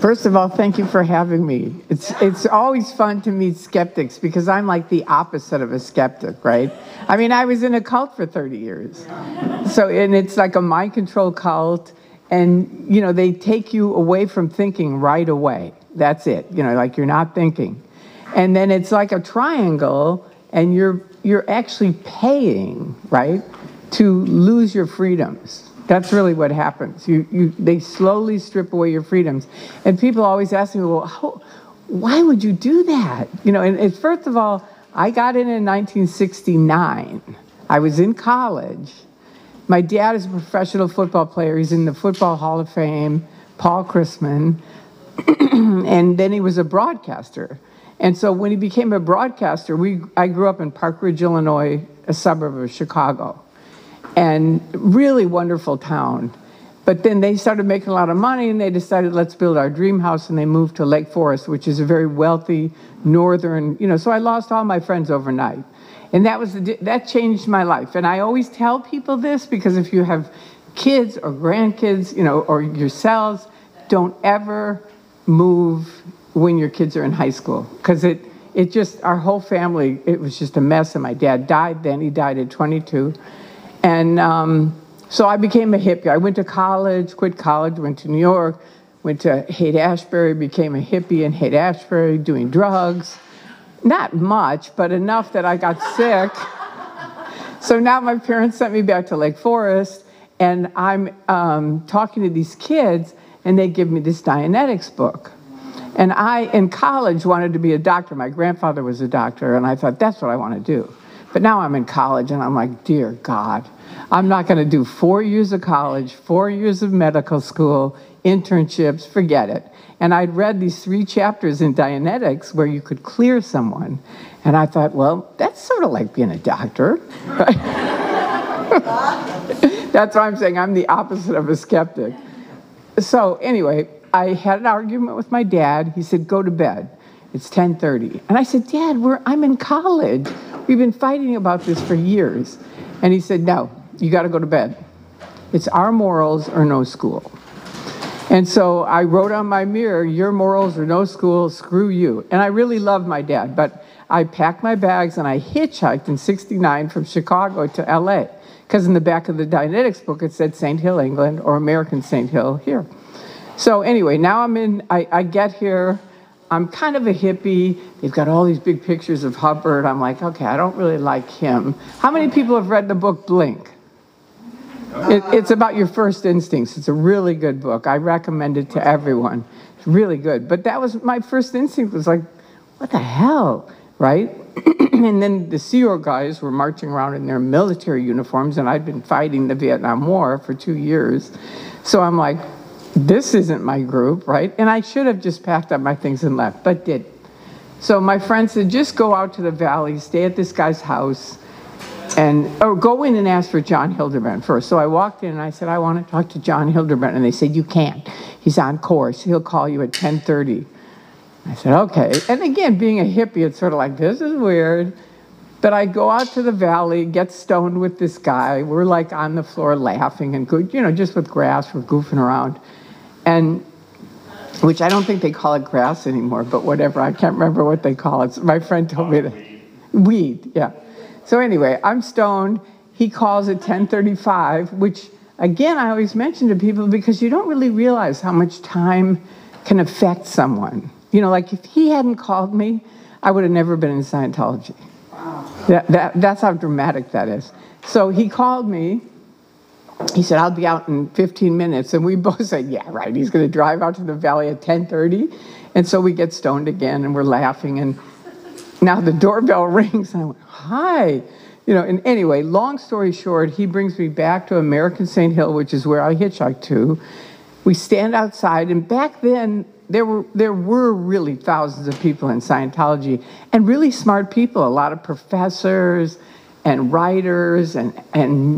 First of all, thank you for having me. It's always fun to meet skeptics because I'm like the opposite of a skeptic, right? I mean, I was in a cult for 30 years. So, and it's like a mind control cult, and you know, they take you away from thinking right away. That's it. You know, like you're not thinking. And then it's like a triangle, and you're actually paying, right, to lose your freedoms. That's really what happens. They slowly strip away your freedoms. And people always ask me, well, why would you do that? You know, and first of all, I got in 1969. I was in college. My dad is a professional football player. He's in the Football Hall of Fame, Paul Chrisman. And then he was a broadcaster. And so when he became a broadcaster, I grew up in Park Ridge, Illinois, a suburb of Chicago. And really wonderful town. But then they started making a lot of money, and they decided, let's build our dream house, and they moved to Lake Forest, which is a very wealthy northern, you know, so I lost all my friends overnight. And that changed my life. And I always tell people this, because if you have kids or grandkids, you know, or yourselves, don't ever move when your kids are in high school, because it just, our whole family, it was just a mess, and my dad died then. He died at 22. And so I became a hippie. I went to college, quit college, went to New York, went to Haight-Ashbury, became a hippie in Haight-Ashbury, doing drugs. Not much, but enough that I got sick. So now my parents sent me back to Lake Forest, and I'm talking to these kids, and they give me this Dianetics book. And I, in college, wanted to be a doctor. My grandfather was a doctor, and I thought, that's what I want to do. But now I'm in college, and I'm like, dear God, I'm not going to do 4 years of college, 4 years of medical school, internships, forget it. And I'd read these 3 chapters in Dianetics where you could clear someone. And I thought, well, that's sort of like being a doctor. Right? That's why I'm saying I'm the opposite of a skeptic. So anyway, I had an argument with my dad. He said, go to bed. It's 10:30. And I said, Dad, I'm in college. We've been fighting about this for years. And he said, no, you got to go to bed. It's our morals or no school. And so I wrote on my mirror, your morals or no school, screw you. And I really loved my dad, but I packed my bags and I hitchhiked in '69 from Chicago to LA, because in the back of the Dianetics book, it said Saint Hill, England, or American Saint Hill here. So anyway, now I get here. I'm kind of a hippie. They've got all these big pictures of Hubbard. I'm like, okay, I don't really like him. How many people have read the book Blink? It's about your first instincts. It's a really good book. I recommend it to everyone. It's really good. But that was my first instinct, was like, what the hell, right? And then the Sea Org guys were marching around in their military uniforms, and I'd been fighting the Vietnam War for 2 years. So I'm like, this isn't my group, right? And I should have just packed up my things and left, but didn't. So my friend said, just go out to the valley, stay at this guy's house, or go in and ask for John Hildebrand first. So I walked in and I said, I want to talk to John Hildebrand. And they said, you can't. He's on course. He'll call you at 10:30. I said, okay. And again, being a hippie, it's sort of like, this is weird. But I go out to the valley, get stoned with this guy. We're like on the floor laughing and good, you know, just with grass, we're goofing around. And, which I don't think they call it grass anymore, but whatever, I can't remember what they call it. So my friend told me that. Weed, yeah. So anyway, I'm stoned. He calls at 10:35, which again, I always mention to people because you don't really realize how much time can affect someone. You know, like if he hadn't called me, I would have never been in Scientology. Wow. That's how dramatic that is. So he called me. He said, I'll be out in 15 minutes. And we both said, yeah, right. He's going to drive out to the valley at 10:30. And so we get stoned again, and we're laughing. And now the doorbell rings. And I went, hi. You know, and anyway, long story short, he brings me back to American Saint Hill, which is where I hitchhiked to. We stand outside. And back then, there were really thousands of people in Scientology, and really smart people, a lot of professors, and writers, and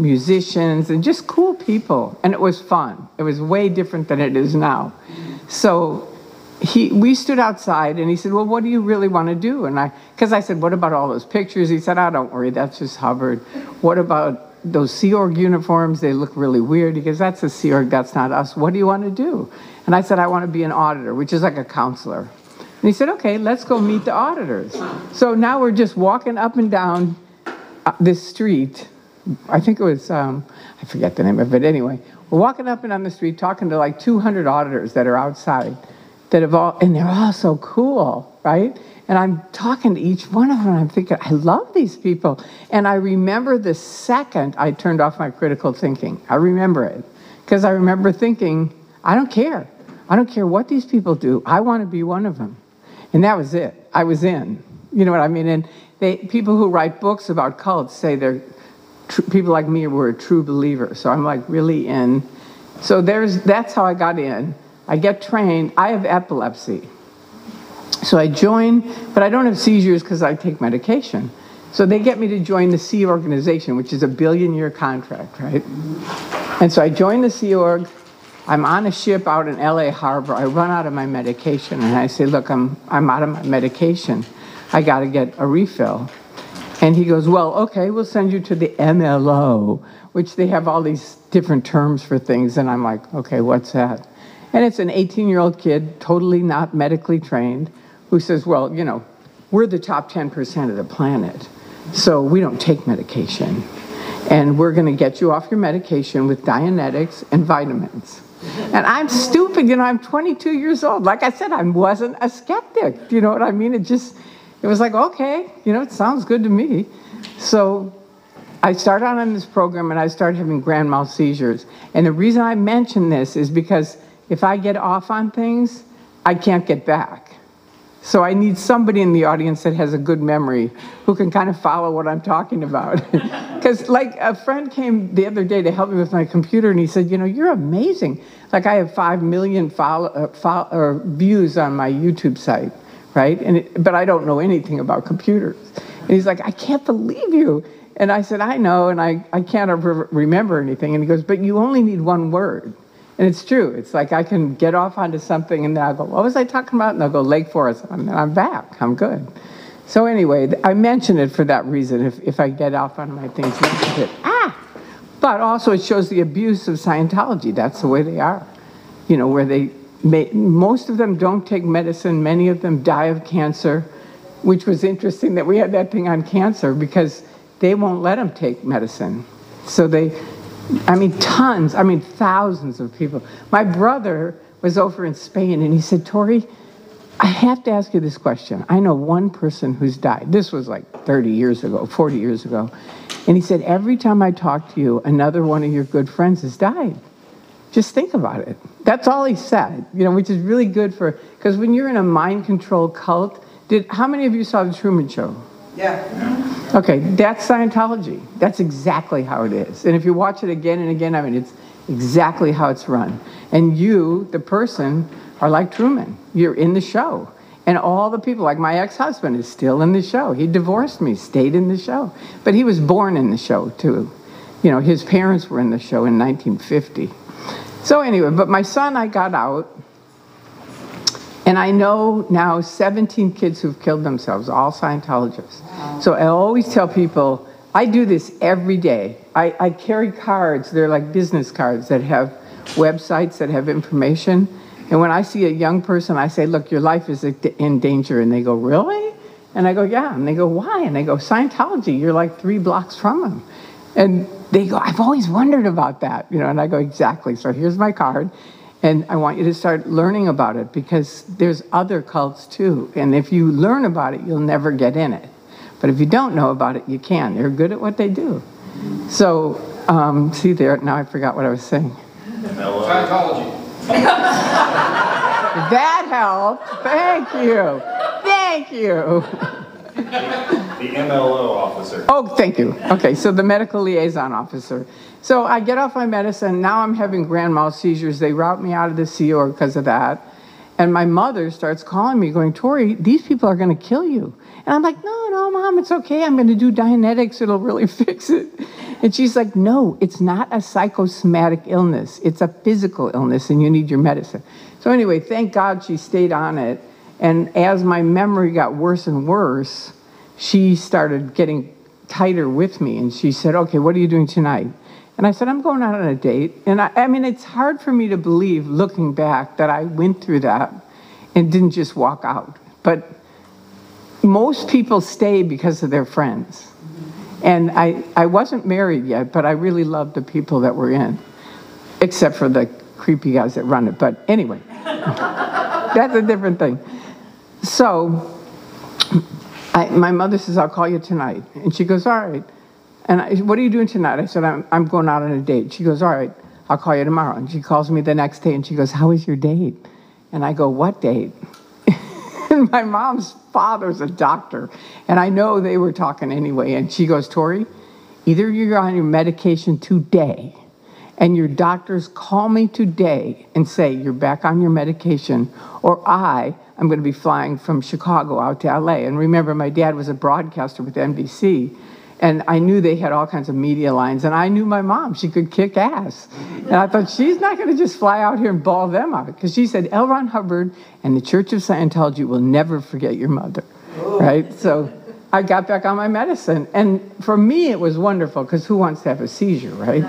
musicians, and just cool people. And it was fun. It was way different than it is now. So we stood outside, and he said, well, what do you really want to do? And because I said, what about all those pictures? He said, oh, don't worry, that's just Hubbard. What about those Sea Org uniforms, they look really weird. He goes, that's a Sea Org, that's not us. What do you want to do? And I said, I want to be an auditor, which is like a counselor. And he said, okay, let's go meet the auditors. So now we're just walking up and down this street. I think it was, I forget the name of it, but anyway. We're walking up and down the street talking to like 200 auditors that are outside. That have all, and they're all so cool, right? And I'm talking to each one of them, and I'm thinking, I love these people. And I remember the second I turned off my critical thinking. I remember it. Because I remember thinking, I don't care. I don't care what these people do. I want to be one of them. And that was it. I was in. You know what I mean? And people who write books about cults say they're, people like me were a true believer. So I'm like really in. So that's how I got in. I get trained. I have epilepsy. So I join, but I don't have seizures because I take medication. So they get me to join the Sea Organization, which is a billion-year contract, right? And so I join the Sea Org. I'm on a ship out in LA Harbor. I run out of my medication, and I say, look, I'm out of my medication. I got to get a refill. And he goes, well, okay, we'll send you to the MLO, which they have all these different terms for things. And I'm like, okay, what's that? And it's an 18-year-old kid, totally not medically trained, who says, well, you know, we're the top 10% of the planet, so we don't take medication. And we're going to get you off your medication with Dianetics and vitamins. And I'm stupid, you know, I'm 22 years old. Like I said, I wasn't a skeptic, you know what I mean? It was like, okay, you know, it sounds good to me. So I start out on this program, and I start having grand mal seizures. And the reason I mention this is because if I get off on things, I can't get back. So I need somebody in the audience that has a good memory who can kind of follow what I'm talking about. Because like a friend came the other day to help me with my computer, and he said, you know, you're amazing. Like I have 5 million views on my YouTube site, right? But I don't know anything about computers. And he's like, I can't believe you. And I said, I know, and I can't ever remember anything. And he goes, but you only need one word. And it's true. It's like I can get off onto something, and then I'll go, what was I talking about? And I'll go, Lake Forest, and I'm back. I'm good. So anyway, I mention it for that reason, if I get off on my things. But also it shows the abuse of Scientology. That's the way they are, you know, where most of them don't take medicine. Many of them die of cancer, which was interesting that we had that thing on cancer because they won't let them take medicine. So they... I mean, tons, I mean, thousands of people. My brother was over in Spain, and he said, Tori, I have to ask you this question. I know one person who's died. This was like 30 years ago, 40 years ago. And he said, every time I talk to you, another one of your good friends has died. Just think about it. That's all he said, you know, which is really good for, because when you're in a mind control cult, how many of you saw the Truman Show? Yeah. Okay, that's Scientology. That's exactly how it is. And if you watch it again and again, I mean, it's exactly how it's run. And you, the person, are like Truman. You're in the show. And all the people, like my ex-husband is still in the show. He divorced me, stayed in the show. But he was born in the show, too. You know, his parents were in the show in 1950. So anyway, but my son, I got out. And I know now 17 kids who've killed themselves, all Scientologists. So I always tell people, I do this every day. I carry cards, they're like business cards that have websites that have information. And when I see a young person, I say, look, your life is in danger. And they go, really? And I go, yeah. And they go, why? And they go, Scientology, you're like 3 blocks from them. And they go, I've always wondered about that. You know. And I go, exactly. So here's my card. And I want you to start learning about it because there's other cults too. And if you learn about it, you'll never get in it. But if you don't know about it, you can. They're good at what they do. So, see there, now I forgot what I was saying. Scientology. That helped. Thank you. Thank you. The MLO officer. Oh, thank you. Okay, so the medical liaison officer. So I get off my medicine. Now I'm having grand mal seizures. They route me out of the Sea Org because of that. And my mother starts calling me going, Tori, these people are going to kill you. And I'm like, no, no, Mom, it's okay. I'm going to do Dianetics. It'll really fix it. And she's like, no, it's not a psychosomatic illness. It's a physical illness, and you need your medicine. So anyway, thank God she stayed on it. And as my memory got worse and worse, she started getting tighter with me. And she said, okay, what are you doing tonight? And I said, I'm going out on a date. And I mean, it's hard for me to believe, looking back, that I went through that and didn't just walk out. But most people stay because of their friends. And I wasn't married yet, but I really loved the people that were in, except for the creepy guys that run it. But anyway, that's a different thing. So my mother says, I'll call you tonight. And she goes, all right. And I said, what are you doing tonight? I said, I'm going out on a date. She goes, all right, I'll call you tomorrow. And she calls me the next day, and she goes, how was your date? And I go, what date? And my mom's father's a doctor, and I know they were talking anyway. And she goes, Tori, either you're on your medication today and your doctors call me today and say you're back on your medication, or I'm going to be flying from Chicago out to LA. And remember, my dad was a broadcaster with NBC, and I knew they had all kinds of media lines, and I knew my mom, she could kick ass. And I thought, she's not gonna just fly out here and ball them out, because she said, L. Ron Hubbard and the Church of Scientology will never forget your mother, right? So I got back on my medicine. And for me, it was wonderful, because who wants to have a seizure, right?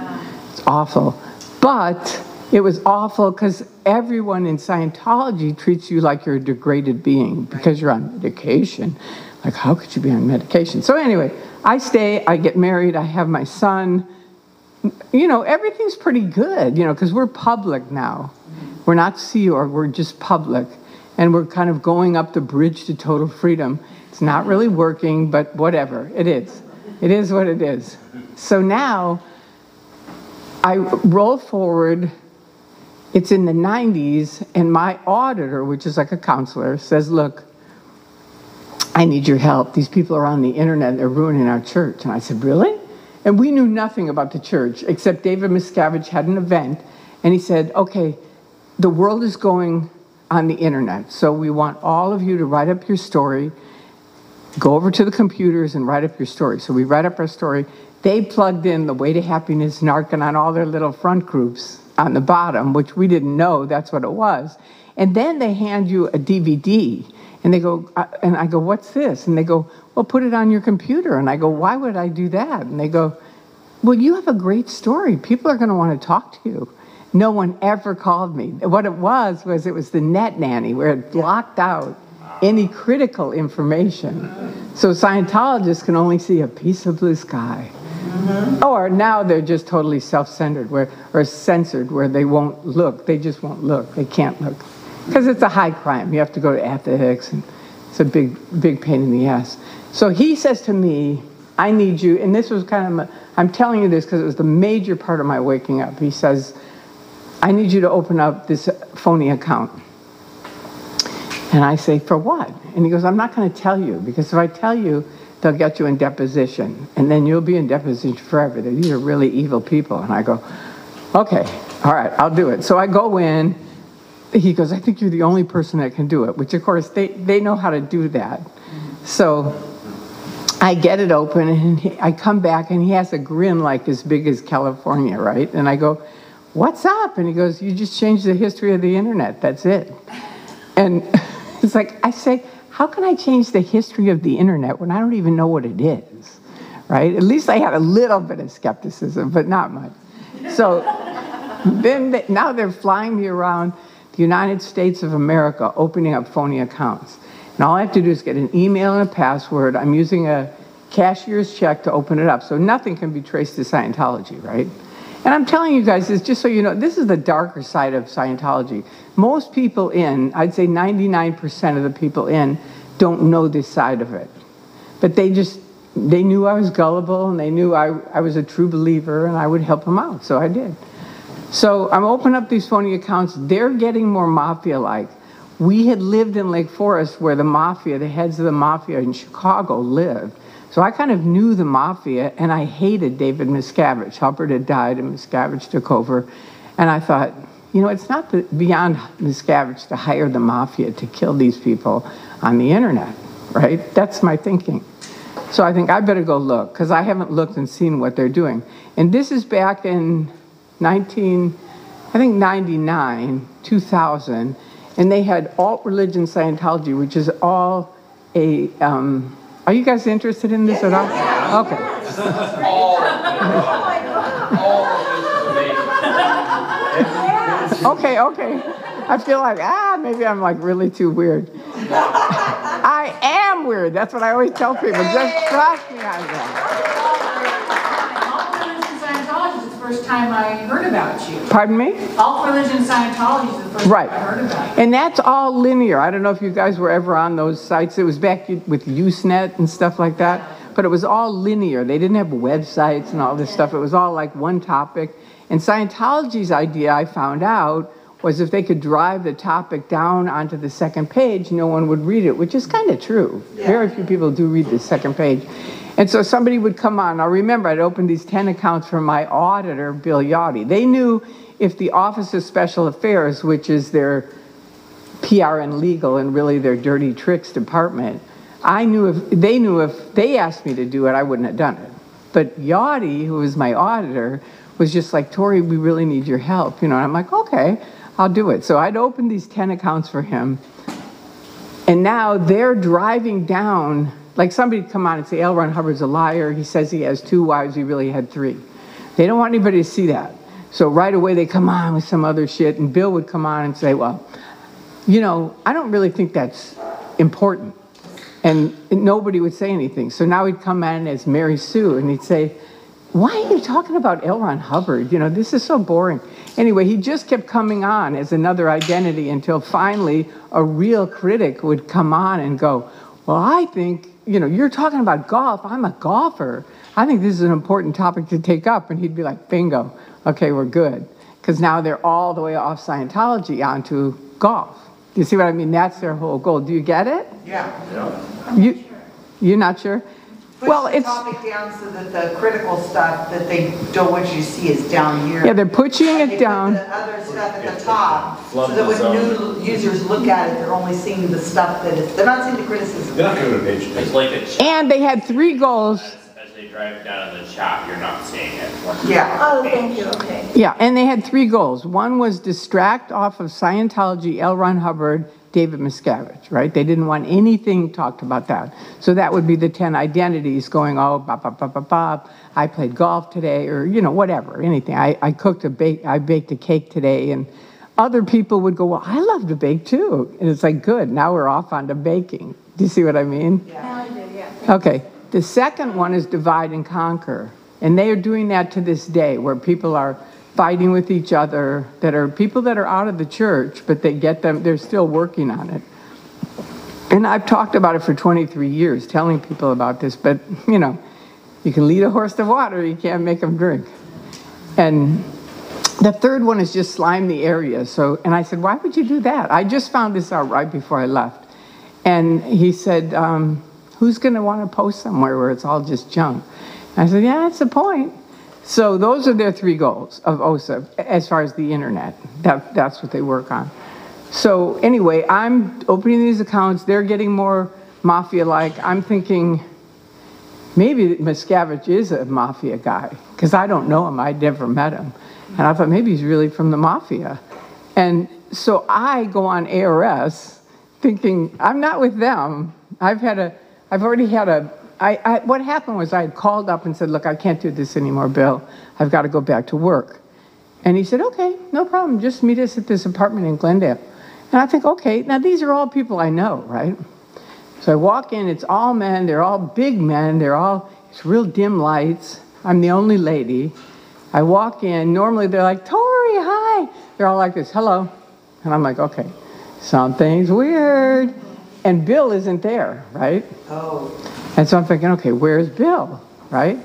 It's awful. But it was awful because everyone in Scientology treats you like you're a degraded being because you're on medication. Like, how could you be on medication? So anyway, I stay, I get married, I have my son. You know, everything's pretty good, you know, because we're public now. We're not Sea Org, we're just public. And we're kind of going up the bridge to total freedom. It's not really working, but whatever, it is. It is what it is. So now, I roll forward, it's in the 90s, and my auditor, which is like a counselor, says, look, I need your help. These people are on the internet. They're ruining our church. And I said, really? And we knew nothing about the church, except David Miscavige had an event. And he said, okay, the world is going on the internet. So we want all of you to write up your story. Go over to the computers and write up your story. So we write up our story. They plugged in the Way to Happiness, Narcan, on all their little front groups on the bottom, which we didn't know that's what it was. And then they hand you a DVD. And they go, and I go, what's this? And they go, well, put it on your computer. And I go, why would I do that? And they go, well, you have a great story. People are going to want to talk to you. No one ever called me. What it was it was the net nanny, where it blocked out any critical information. So Scientologists can only see a piece of blue sky. Or now they're just totally self-centered or censored, where they won't look. They just won't look. They can't look. Because it's a high crime. You have to go to ethics, and it's a big, big pain in the ass. So he says to me, I need you, and this was kind of, I'm telling you this because it was the major part of my waking up. He says, I need you to open up this phony account. And I say, for what? And he goes, I'm not going to tell you, because if I tell you, they'll get you in deposition, and then you'll be in deposition forever. These are really evil people. And I go, okay, all right, I'll do it. So I go in. He goes, I think you're the only person that can do it, which, of course, they know how to do that. So I get it open, and I come back, and he has a grin like as big as California, right? And I go, what's up? And he goes, you just changed the history of the internet. That's it. And it's like, I say, how can I change the history of the internet when I don't even know what it is, right? At least I had a little bit of skepticism, but not much. So then now they're flying me around the United States of America, opening up phony accounts. And all I have to do is get an email and a password. I'm using a cashier's check to open it up, so nothing can be traced to Scientology, right? And I'm telling you guys this just so you know, this is the darker side of Scientology. Most people in, I'd say 99% of the people in, don't know this side of it. But they knew I was gullible, and they knew I was a true believer, and I would help them out, so I did. So I'm opening up these phony accounts. They're getting more mafia-like. We had lived in Lake Forest, where the mafia, the heads of the mafia in Chicago lived. So I kind of knew the mafia, and I hated David Miscavige. Hubbard had died, and Miscavige took over. And I thought, you know, it's not beyond Miscavige to hire the mafia to kill these people on the internet, right? That's my thinking. So I think I better go look, because I haven't looked and seen what they're doing. And this is back in 99, 2000, and they had alt-religion Scientology, which is all a, are you guys interested in this at all? Okay. Okay. I feel like, maybe I'm like really too weird. I am weird. That's what I always tell people. Just trust me on that. All religion Scientology is the first time I heard about you. Pardon me? All religion Scientology is the first time I heard about you. And that's all linear. I don't know if you guys were ever on those sites. It was back with Usenet and stuff like that. But it was all linear. They didn't have websites and all this stuff. It was all like one topic. And Scientology's idea, I found out, was if they could drive the topic down onto the second page, no one would read it, which is kind of true. Yeah. Very few people do read the second page. And so somebody would come on. Now remember, I'd opened these 10 accounts for my auditor, Bill Yawdy. They knew if the Office of Special Affairs, which is their PR and legal and really their dirty tricks department, I knew if they asked me to do it, I wouldn't have done it. But Yawdy, who was my auditor, was just like, Tori, we really need your help. You know, and I'm like, okay, I'll do it. So I'd open these 10 accounts for him. And now they're driving down, like somebody'd come on and say, L. Ron Hubbard's a liar. He says he has 2 wives. He really had 3. They don't want anybody to see that. So right away they come on with some other shit. And Bill would come on and say, well, you know, I don't really think that's important. And nobody would say anything. So now he'd come in as Mary Sue, and he'd say, why are you talking about L. Ron Hubbard? You know, this is so boring. Anyway, he just kept coming on as another identity until finally a real critic would come on and go, well, I think, you know, you're talking about golf. I'm a golfer. I think this is an important topic to take up. And he'd be like, bingo. Okay, we're good. Because now they're all the way off Scientology onto golf. You see what I mean? That's their whole goal. Do you get it? Yeah. You're not sure? Push the topic down so that the critical stuff that they don't want you to see is down here. Yeah, they're pushing it down. The other stuff at the top, so that when new users look at it, they're only seeing the stuff that is. They're not seeing the criticism. They're not going to page. It's like a chop. And they had 3 goals. As they drive down to the chop, you're not seeing it. Yeah. Oh, thank you. Okay. Yeah, and they had 3 goals. One was distract off of Scientology, L. Ron Hubbard, David Miscavige, right? They didn't want anything talked about that. So that would be the 10 identities going, oh, bop, bop, bop, bop, bop. I played golf today, or, you know, whatever, anything. I baked a cake today. And other people would go, well, I love to bake too. And it's like, good, now we're off onto baking. Do you see what I mean? Yeah, I did, yeah. Okay, the second one is divide and conquer. And they are doing that to this day, where people are fighting with each other, that are people that are out of the church, but they get them, they're still working on it. And I've talked about it for 23 years, telling people about this, but, you know, you can lead a horse to water, you can't make them drink. And the third one is just slime the area. So, and I said, why would you do that? I just found this out right before I left. And he said, who's going to want to post somewhere where it's all just junk? And I said, yeah, that's the point. So those are their 3 goals of OSA as far as the internet. That's what they work on. So anyway, I'm opening these accounts. They're getting more mafia-like. I'm thinking maybe Miscavige is a mafia guy because I don't know him. I'd never met him. And I thought maybe he's really from the mafia. And so I go on ARS thinking I'm not with them. What happened was I had called up and said, look, I can't do this anymore, Bill. I've got to go back to work. And he said, okay, no problem. Just meet us at this apartment in Glendale. And I think, okay, now these are all people I know, right? So I walk in. It's all men. They're all big men. They're all, it's real dim lights. I'm the only lady. I walk in. Normally they're like, Tori, hi. They're all like this, hello. And I'm like, okay, something's weird. And Bill isn't there, right? Oh. And so I'm thinking, okay, where's Bill, right?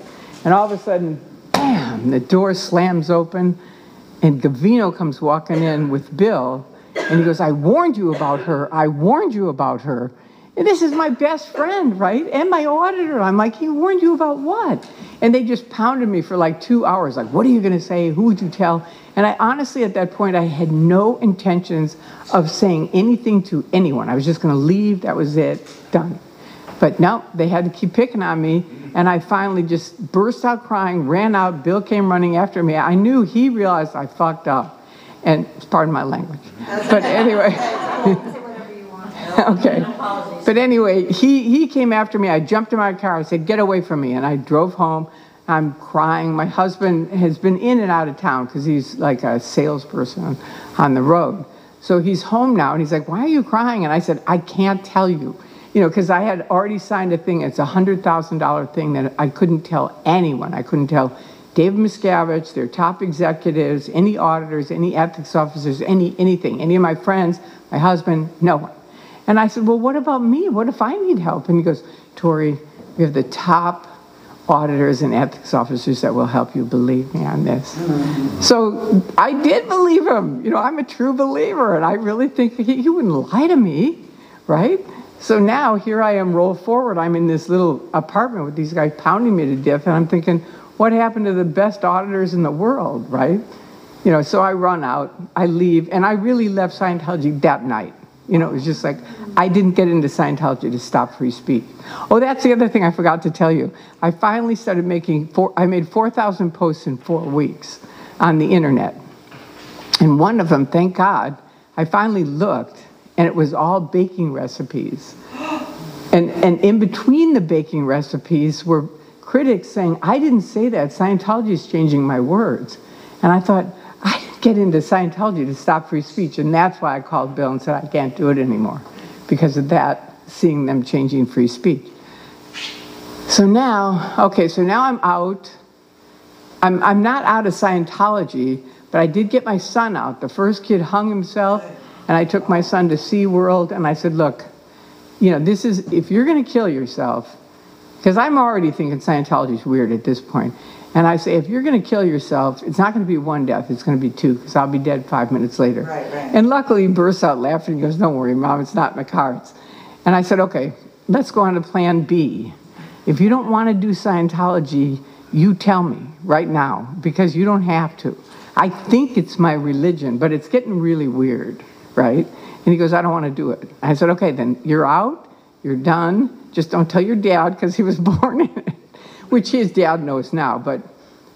And all of a sudden, bam, the door slams open, and Gavino comes walking in with Bill, and he goes, I warned you about her. I warned you about her. And this is my best friend, right? And my auditor. I'm like, he warned you about what? And they just pounded me for like 2 hours, like, what are you going to say? Who would you tell? And I honestly, at that point, I had no intentions of saying anything to anyone. I was just going to leave. That was it. Done. But no, they had to keep picking on me, and I finally just burst out crying, ran out. Bill came running after me. I knew he realized I fucked up, and it's part of my language. But anyway. Okay. But anyway, he came after me. I jumped in my car. I said, get away from me. And I drove home. I'm crying. My husband has been in and out of town because he's like a salesperson on the road. So he's home now, and he's like, why are you crying? And I said, I can't tell you. You know, because I had already signed a thing. It's a $100,000 thing that I couldn't tell anyone. I couldn't tell David Miscavige, their top executives, any auditors, any ethics officers, anything, any of my friends, my husband, no one. And I said, well, what about me? What if I need help? And he goes, Tori, we have the top auditors and ethics officers that will help you, believe me on this. So I did believe him. You know, I'm a true believer, and I really think he wouldn't lie to me, right? So now here I am, roll forward. I'm in this little apartment with these guys pounding me to death, and I'm thinking, what happened to the best auditors in the world, right? You know, so I run out, I leave, and I really left Scientology that night. You know, it was just like, I didn't get into Scientology to stop free speech. Oh, that's the other thing I forgot to tell you. I finally started making, I made 4,000 posts in 4 weeks on the internet. And one of them, thank God, I finally looked, and it was all baking recipes. And in between the baking recipes were critics saying, I didn't say that, Scientology is changing my words. And I thought, I didn't get into Scientology to stop free speech, and that's why I called Bill and said I can't do it anymore, because of that, seeing them changing free speech. So now, okay, so now I'm out. I'm not out of Scientology, but I did get my son out. The first kid hung himself, and I took my son to SeaWorld, and I said, look, you know, this is, if you're going to kill yourself, because I'm already thinking Scientology's weird at this point. And I say, if you're going to kill yourself, it's not going to be one death, it's going to be two, because I'll be dead 5 minutes later. Right, right. And luckily, he bursts out laughing and goes, don't worry, Mom, it's not in the cards. And I said, okay, let's go on to plan B. If you don't want to do Scientology, you tell me right now, because you don't have to. I think it's my religion, but it's getting really weird, right? And he goes, I don't want to do it. I said, okay, then you're out, you're done, just don't tell your dad, because he was born in it. Which his dad knows now, but,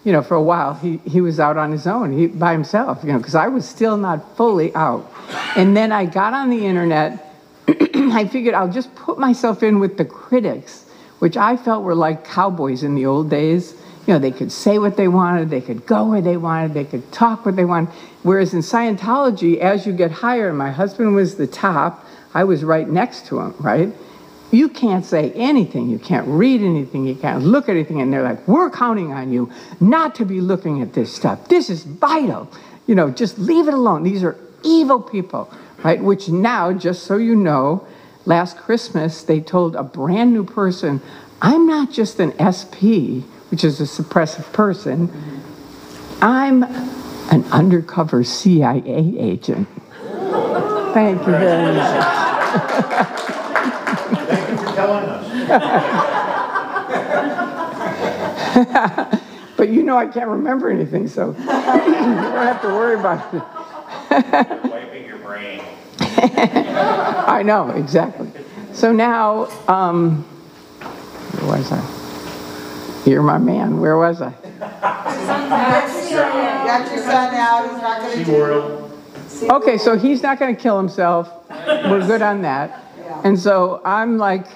you know, for a while, he was out on his own, by himself, you know, because I was still not fully out. And then I got on the internet, I figured I'll just put myself in with the critics, which I felt were like cowboys in the old days. You know, they could say what they wanted, they could go where they wanted, they could talk what they wanted. Whereas in Scientology, as you get higher, my husband was the top, I was right next to him, right? You can't say anything, you can't read anything, you can't look at anything, and they're like, we're counting on you not to be looking at this stuff. This is vital. You know, just leave it alone. These are evil people, right? Which now, just so you know, last Christmas, they told a brand new person, I'm not just an SP, which is a suppressive person, I'm an undercover CIA agent. Thank you very much. But you know I can't remember anything, so you don't have to worry about it. You're wiping your brain. I know, exactly. So now, where was I? You're my man. Where was I? Got your son out. He's not going to do it. Okay, so he's not going to kill himself. We're good on that. And so I'm like,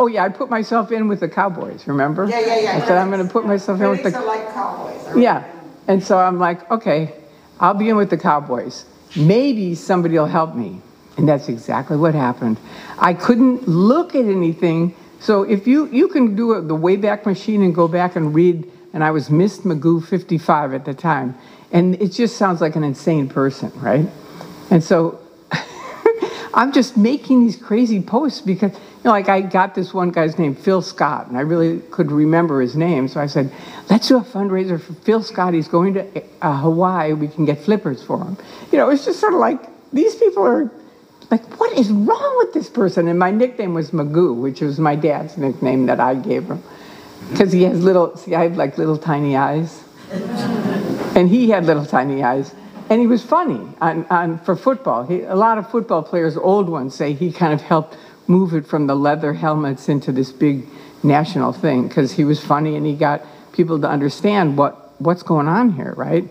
oh yeah, I put myself in with the cowboys, remember? Yeah, yeah, yeah. I said, I'm going to put myself in with the cowboys. Like cowboys. Right? Yeah. And so I'm like, okay, I'll be in with the cowboys. Maybe somebody will help me. And that's exactly what happened. I couldn't look at anything. So if you can do the Wayback Machine and go back and read, and I was Miss Magoo 55 at the time. And it just sounds like an insane person, right? And so I'm just making these crazy posts because, you know, like I got this one guy's name, Phil Scott, and I really could remember his name. So I said, let's do a fundraiser for Phil Scott. He's going to Hawaii. We can get flippers for him. You know, it's just sort of like, these people are like, what is wrong with this person? And my nickname was Magoo, which was my dad's nickname that I gave him. Because he has little, see, I have like little tiny eyes. And he had little tiny eyes. And he was funny for football. A lot of football players, old ones, say he kind of helped move it from the leather helmets into this big national thing because he was funny and he got people to understand what's going on here, right?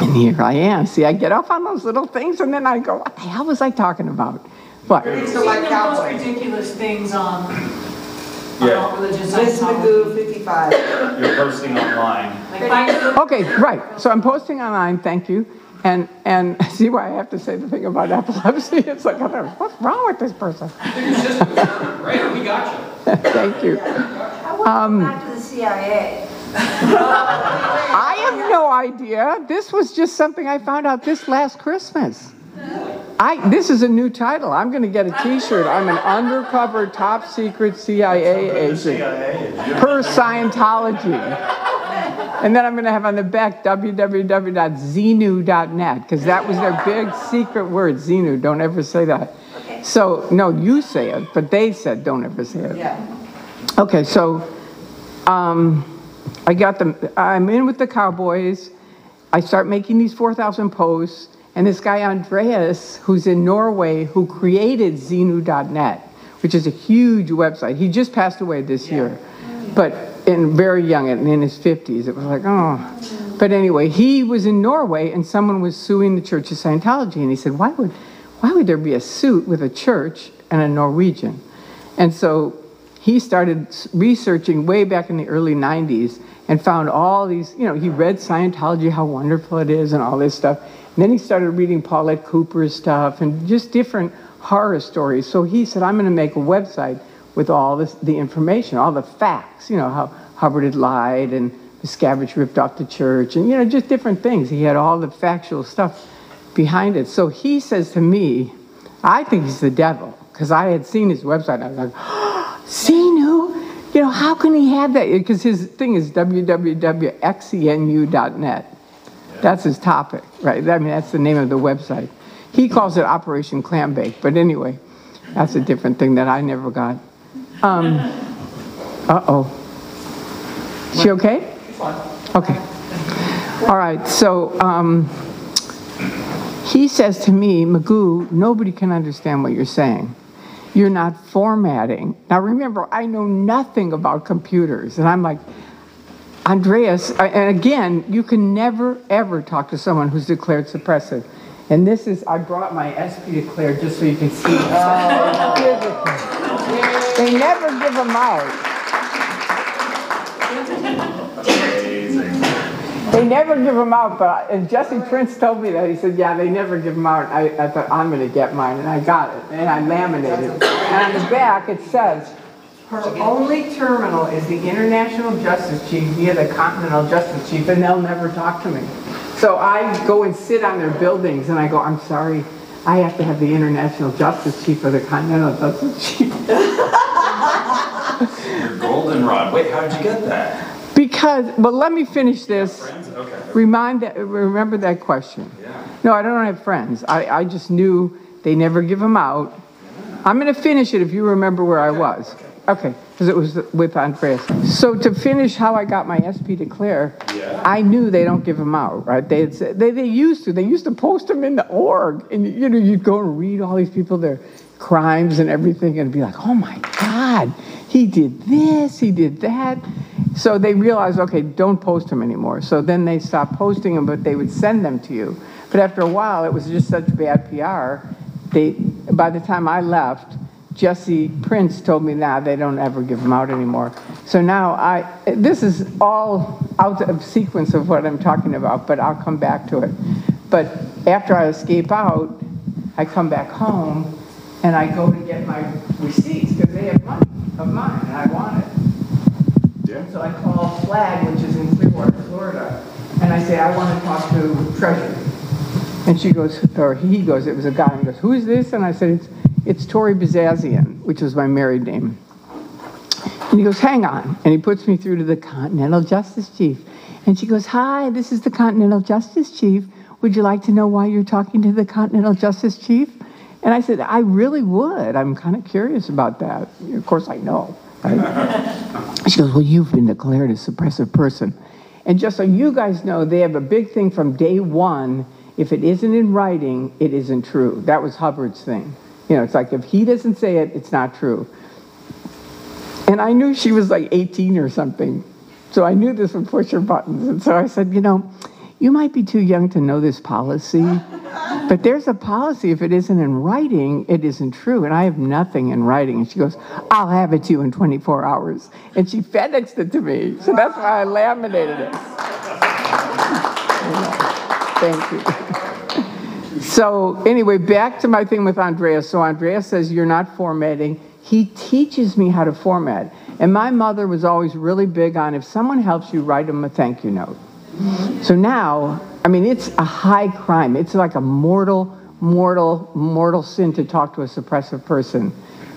And here I am. See, I get off on those little things and then I go, what the hell was I talking about? What? It's the most ridiculous things on all religious Miss Magoo 55. You're posting online. Okay, right. So I'm posting online, thank you. And see why I have to say the thing about epilepsy? It's like, what's wrong with this person? Right, we got you. Thank you. How about back to the CIA? I have no idea. This was just something I found out this last Christmas. This is a new title. I'm going to get a T-shirt. I'm an undercover top secret CIA agent per Scientology. And then I'm going to have on the back www.xenu.net, because that was their big secret word, Xenu. Don't ever say that. Okay. So, no, you say it, but they said don't ever say it. Yeah. Okay, so I got them. I'm in with the Cowboys. I start making these 4,000 posts. And this guy, Andreas, who's in Norway, who created xenu.net, which is a huge website. He just passed away this year. But... and very young, in his 50s, it was like, oh. But anyway, he was in Norway, and someone was suing the Church of Scientology, and he said, why would there be a suit with a church and a Norwegian? And so he started researching way back in the early 90s and found all these, you know, he read Scientology, how wonderful it is, and all this stuff. And then he started reading Paulette Cooper's stuff and just different horror stories. So he said, I'm going to make a website with all this, the information, all the facts, you know, how Hubbard had lied and Miscavige ripped off the church and, you know, just different things. He had all the factual stuff behind it. So he says to me, I think he's the devil, because I had seen his website. And I was like, oh, Xenu? You know, how can he have that? Because his thing is www.xenu.net. That's his topic, right? I mean, that's the name of the website. He calls it Operation Clambake, but anyway, that's a different thing that I never got. She okay? Okay. All right, so he says to me, Magoo, nobody can understand what you're saying. You're not formatting. Now remember, I know nothing about computers. And I'm like, Andreas, and again, you can never, ever talk to someone who's declared suppressive. And this is, I brought my SP declared just so you can see. They never give them out. They never give them out, and Jesse Prince told me that. He said, yeah, they never give them out. I thought, I'm going to get mine, and I got it, and I laminated it. And on the back, it says, her only terminal is the International Justice Chief via the Continental Justice Chief, and they'll never talk to me. So I go and sit on their buildings, and I go, I'm sorry, I have to have the International Justice Chief or the Continental Justice Chief. Your goldenrod. Wait, how did you get that? Because, but let me finish this. Friends? Okay. Remember that question. Yeah. No, I don't have friends. I just knew they never give them out. Yeah. I'm going to finish it if you remember where I was. Okay, because it was with Andreas. So to finish how I got my SP declare, I knew they don't give them out, right? They used to post them in the org, and you know, you'd go and read all these people, their crimes and everything, and be like, oh my God, he did this, he did that. So they realized, okay, don't post them anymore. So then they stopped posting them, but they would send them to you. But after a while, it was just such bad PR. By the time I left, Jesse Prince told me, nah, they don't ever give them out anymore. So now this is all out of sequence of what I'm talking about, but I'll come back to it. But after I escape out, I come back home and I go to get my receipts because they have money of mine and I want it. Yeah. So I call Flag, which is in Clearwater, Florida, and I say, I want to talk to Treasury. And she goes, or he goes, it was a guy, and goes, who is this? And I said, It's Tori Bazazian, which was my married name. And he goes, hang on. And he puts me through to the Continental Justice Chief. And she goes, hi, this is the Continental Justice Chief. Would you like to know why you're talking to the Continental Justice Chief? And I said, I really would. I'm kind of curious about that. Of course, I know. Right? She goes, well, you've been declared a suppressive person. And just so you guys know, they have a big thing from day one. If it isn't in writing, it isn't true. That was Hubbard's thing. You know, it's like if he doesn't say it, it's not true. And I knew she was like 18 or something. So I knew this would push her buttons. And so I said, you know, you might be too young to know this policy. But there's a policy, if it isn't in writing, it isn't true. And I have nothing in writing. And she goes, I'll have it to you in 24 hours. And she FedExed it to me. So that's why I laminated it. Thank you. So anyway, back to my thing with Andreas. So Andreas says, you're not formatting. He teaches me how to format. And my mother was always really big on, if someone helps you, write them a thank you note. So now, I mean, it's a high crime. It's like a mortal sin to talk to a suppressive person.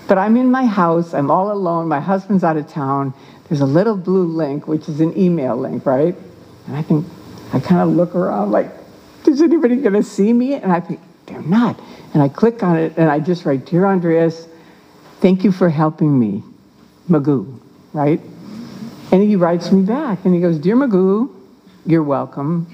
But I'm in my house. I'm all alone. My husband's out of town. There's a little blue link, which is an email link, right? And I think, I kind of look around like, is anybody going to see me? And I think, they're not. And I click on it, and I just write, Dear Andreas, thank you for helping me. Magoo, right? And he writes me back, and he goes, Dear Magoo, you're welcome.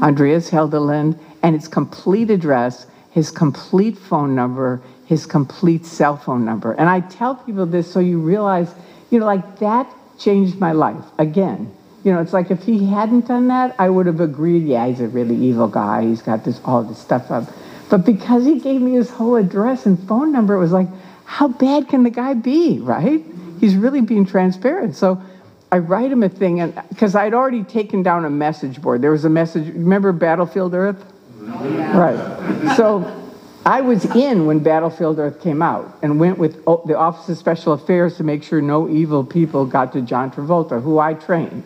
Andreas Hildebrand, and his complete address, his complete phone number, his complete cell phone number. And I tell people this so you realize, you know, like that changed my life again. You know, it's like if he hadn't done that, I would have agreed, yeah, he's a really evil guy. He's got this, all this stuff up. But because he gave me his whole address and phone number, it was like, how bad can the guy be, right? He's really being transparent. So I write him a thing, and because I'd already taken down a message board. There was a message, remember Battlefield Earth? Yeah. Right. So I was in when Battlefield Earth came out and went with the Office of Special Affairs to make sure no evil people got to John Travolta, who I trained.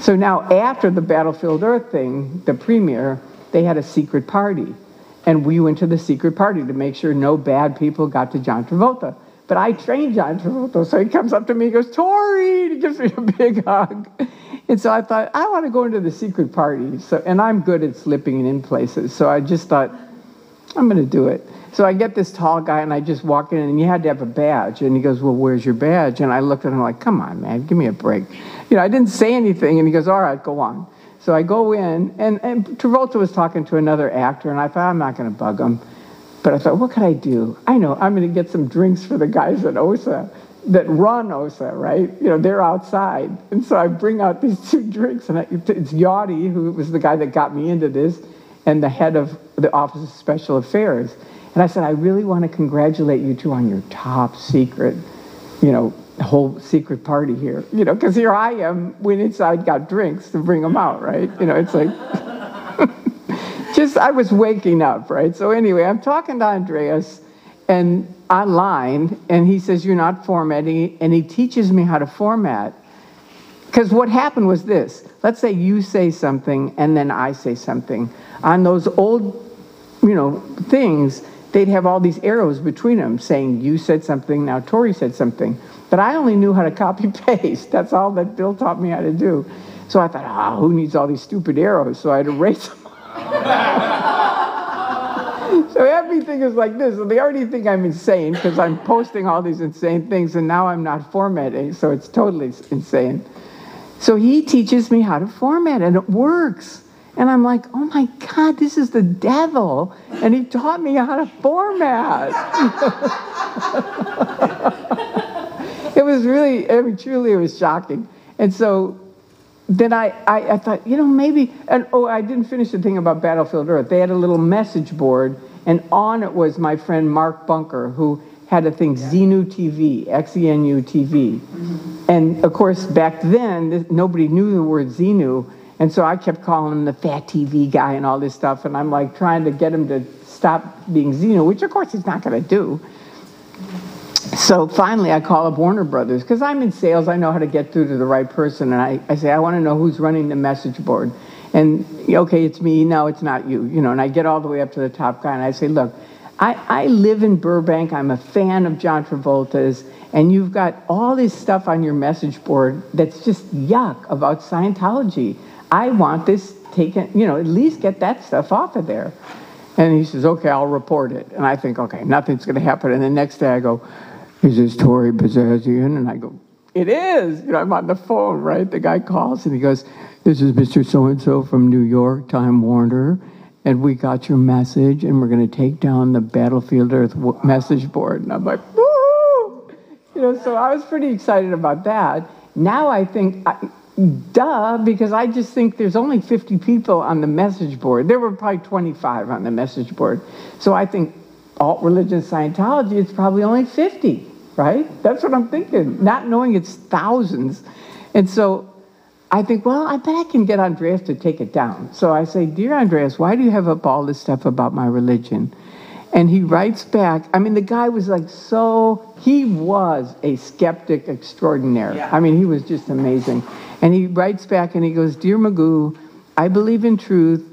So now after the Battlefield Earth thing, the premiere, they had a secret party. And we went to the secret party to make sure no bad people got to John Travolta. But I trained John Travolta, so he comes up to me, he goes, Tori, and he gives me a big hug. And so I thought, I want to go into the secret party. So, and I'm good at slipping in places, so I just thought, I'm going to do it. So I get this tall guy, and I just walk in, and you had to have a badge. And he goes, well, where's your badge? And I looked at him like, come on, man, give me a break. You know, I didn't say anything, and he goes, all right, go on. So I go in, and Travolta was talking to another actor, and I thought, I'm not going to bug him. But I thought, what could I do? I know, I'm going to get some drinks for the guys at OSA that run OSA, right? You know, they're outside. And so I bring out these two drinks, and it's Yawdy, who was the guy that got me into this, and the head of the Office of Special Affairs. And I said, I really want to congratulate you two on your top secret, you know, whole secret party here. You know, because here I am, went inside, got drinks to bring them out, right? You know, it's like... Just, I was waking up, right? So anyway, I'm talking to Andreas and online, and he says, you're not formatting, and he teaches me how to format. Because what happened was this. Let's say you say something, and then I say something. On those old, you know, things, they'd have all these arrows between them saying, you said something, now Tori said something. But I only knew how to copy-paste. That's all that Bill taught me how to do. So I thought, oh, who needs all these stupid arrows? So I'd erase them. So everything is like this. So they already think I'm insane because I'm posting all these insane things, and now I'm not formatting, so it's totally insane. So he teaches me how to format, and it works. And I'm like, oh my God, this is the devil, and he taught me how to format. It was really, I mean, truly, it was shocking. And so then I thought, you know, maybe, and oh, I didn't finish the thing about Battlefield Earth. They had a little message board, and on it was my friend Mark Bunker, who had a thing, yeah. Xenu TV, X-E-N-U TV. Mm-hmm. And, of course, back then, nobody knew the word Xenu, and so I kept calling him the fat TV guy and all this stuff, and I'm, like, trying to get him to stop being Xenu, which, of course, he's not going to do. So finally, I call up Warner Brothers, because I'm in sales. I know how to get through to the right person. And I say, I want to know who's running the message board. And, okay, it's me. No, it's not you. You know, and I get all the way up to the top guy, and I say, look, I live in Burbank. I'm a fan of John Travolta's. And you've got all this stuff on your message board that's just yuck about Scientology. I want this taken, you know, at least get that stuff off of there. And he says, okay, I'll report it. And I think, okay, nothing's going to happen. And the next day I go, is this Tori Bozhazian? And I go, it is. You know, I'm on the phone, right? The guy calls and he goes, this is Mr. So-and-so from New York, Time Warner, and we got your message, and we're going to take down the Battlefield Earth message board. And I'm like, woo! You know, so I was pretty excited about that. Now I think, Duh, because I just think there's only 50 people on the message board. There were probably 25 on the message board. So I think alt-religion Scientology, it's probably only 50, right? That's what I'm thinking, not knowing it's thousands. And so I think, well, I bet I can get Andreas to take it down. So I say, dear Andreas, why do you have up all this stuff about my religion? And he writes back, I mean, the guy was like so, he was a skeptic extraordinaire. Yeah. I mean, he was just amazing. And he writes back and he goes, dear Magoo, I believe in truth.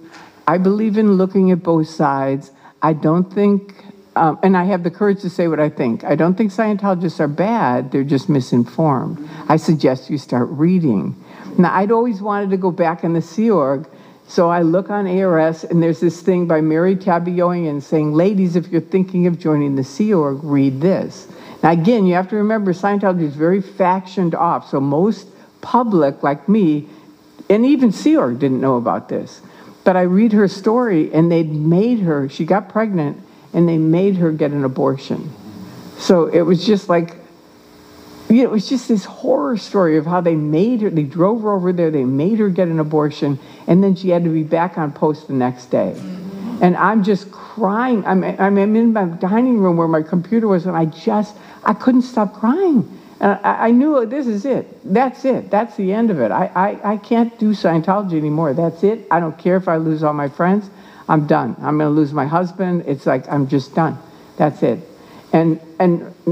I believe in looking at both sides. I don't think, and I have the courage to say what I think. I don't think Scientologists are bad. They're just misinformed. I suggest you start reading. Now, I'd always wanted to go back in the Sea Org. So I look on ARS, and there's this thing by Mary Tabioyan saying, ladies, if you're thinking of joining the Sea Org, read this. Now, again, you have to remember, Scientology is very factioned off. So most public, like me, and even Sea Org didn't know about this. But I read her story, and they made her, she got pregnant, and they made her get an abortion. So it was just like, it was just this horror story of how they made her, they drove her over there, they made her get an abortion, and then she had to be back on post the next day. And I'm just crying. I'm in my dining room where my computer was, and I couldn't stop crying. And I knew, this is it. That's it. That's the end of it. I can't do Scientology anymore. That's it. I don't care if I lose all my friends. I'm done. I'm going to lose my husband. It's like, I'm just done. That's it. And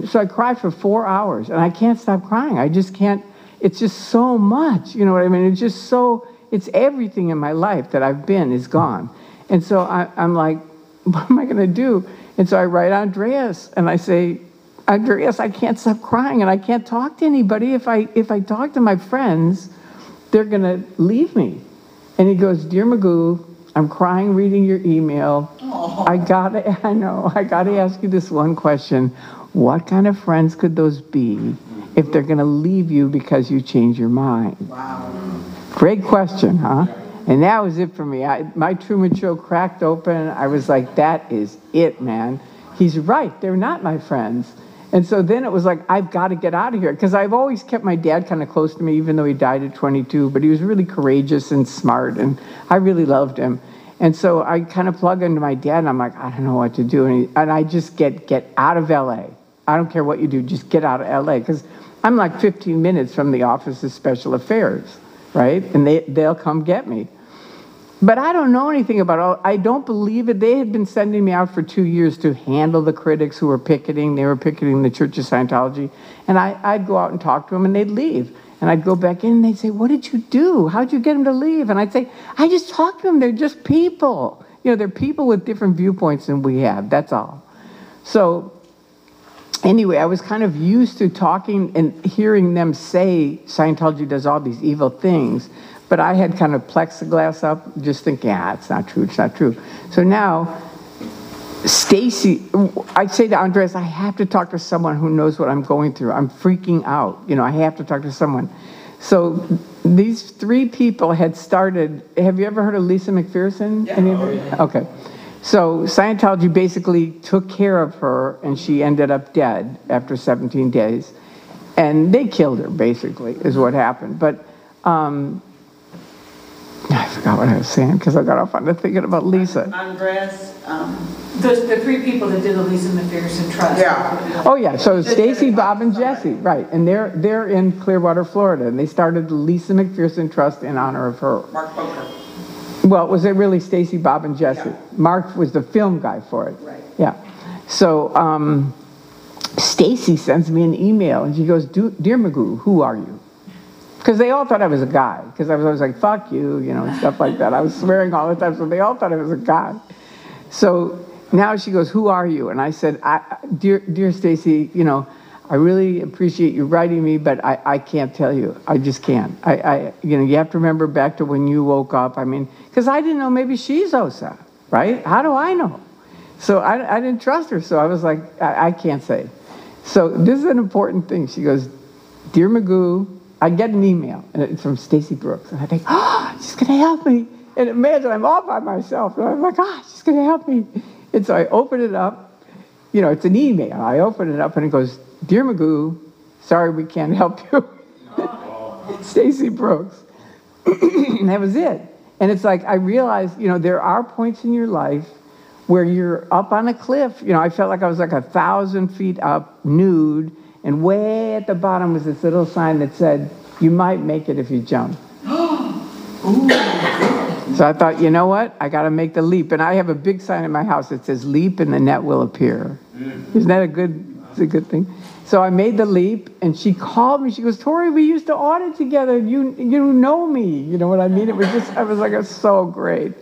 so I cried for 4 hours, and I can't stop crying. I just can't. It's just so much. You know what I mean? It's just so, it's everything in my life that I've been is gone. And so I'm like, what am I going to do? And so I write Andreas, and I say, Andreas, I can't stop crying, and I can't talk to anybody. If I talk to my friends, they're going to leave me. And he goes, dear Magoo, I'm crying reading your email. Aww. I gotta ask you this one question. What kind of friends could those be if they're gonna leave you because you change your mind? Wow. Great question, huh? And that was it for me. My Truman Show cracked open. I was like, that is it, man. He's right, they're not my friends. And so then it was like, I've got to get out of here. Because I've always kept my dad kind of close to me, even though he died at 22. But he was really courageous and smart, and I really loved him. And so I kind of plug into my dad, and I'm like, I don't know what to do. And I just get out of L.A. I don't care what you do, just get out of L.A. Because I'm like 15 minutes from the Office of Special Affairs, right? And they'll come get me. But I don't know anything about all. I don't believe it. They had been sending me out for 2 years to handle the critics who were picketing. They were picketing the Church of Scientology. And I'd go out and talk to them, and they'd leave. And I'd go back in, and they'd say, what did you do? How'd you get them to leave? And I'd say, I just talked to them. They're just people. You know, they're people with different viewpoints than we have. That's all. So anyway, I was kind of used to talking and hearing them say Scientology does all these evil things. But I had kind of plexiglass up, just thinking, it's not true, it's not true. So now, Stacy, I say to Andres, I have to talk to someone who knows what I'm going through. I'm freaking out. You know, I have to talk to someone. So these three people had started, have you ever heard of Lisa McPherson? Yeah. Any of you? Yeah. Okay. So Scientology basically took care of her, and she ended up dead after 17 days. And they killed her, basically, is what happened. But I forgot what I was saying because I got off on thinking about Lisa. Andreas, the three people that did the Lisa McPherson Trust. Yeah. Oh yeah. So Stacy, Bob, and Jesse, right? And they're in Clearwater, Florida, and they started the Lisa McPherson Trust in honor of her. Mark Bunker. Well, was it really Stacy, Bob, and Jesse? Yeah. Mark was the film guy for it. Right. Yeah. So Stacy sends me an email, and she goes, "Dear Magoo, who are you?" Because they all thought I was a guy. Because I was always like, fuck you, you know, and stuff like that. I was swearing all the time, so they all thought I was a guy. So now she goes, who are you? And I said, dear Stacy, you know, I really appreciate you writing me, but I can't tell you. I just can't. You know, you have to remember back to when you woke up. I mean, because I didn't know, maybe she's OSA, right? How do I know? So I didn't trust her, so I was like, I can't say. So this is an important thing. She goes, dear Magoo, I get an email, and it's from Stacy Brooks, and I think, she's going to help me. And imagine, I'm all by myself, and I'm like, she's going to help me. And so I open it up. You know, it's an email. I open it up, and it goes, dear Magoo, sorry we can't help you. Stacy Brooks. And that was it. And it's like, I realized, you know, there are points in your life where you're up on a cliff. You know, I felt like I was like 1,000 feet up, nude, and way at the bottom was this little sign that said, you might make it if you jump. So I thought, you know what? I got to make the leap. And I have a big sign in my house that says, leap and the net will appear. Isn't that a good thing? So I made the leap, and she called me. She goes, Tori, we used to audit together. You know me. You know what I mean? It was just, I was like, it's so great.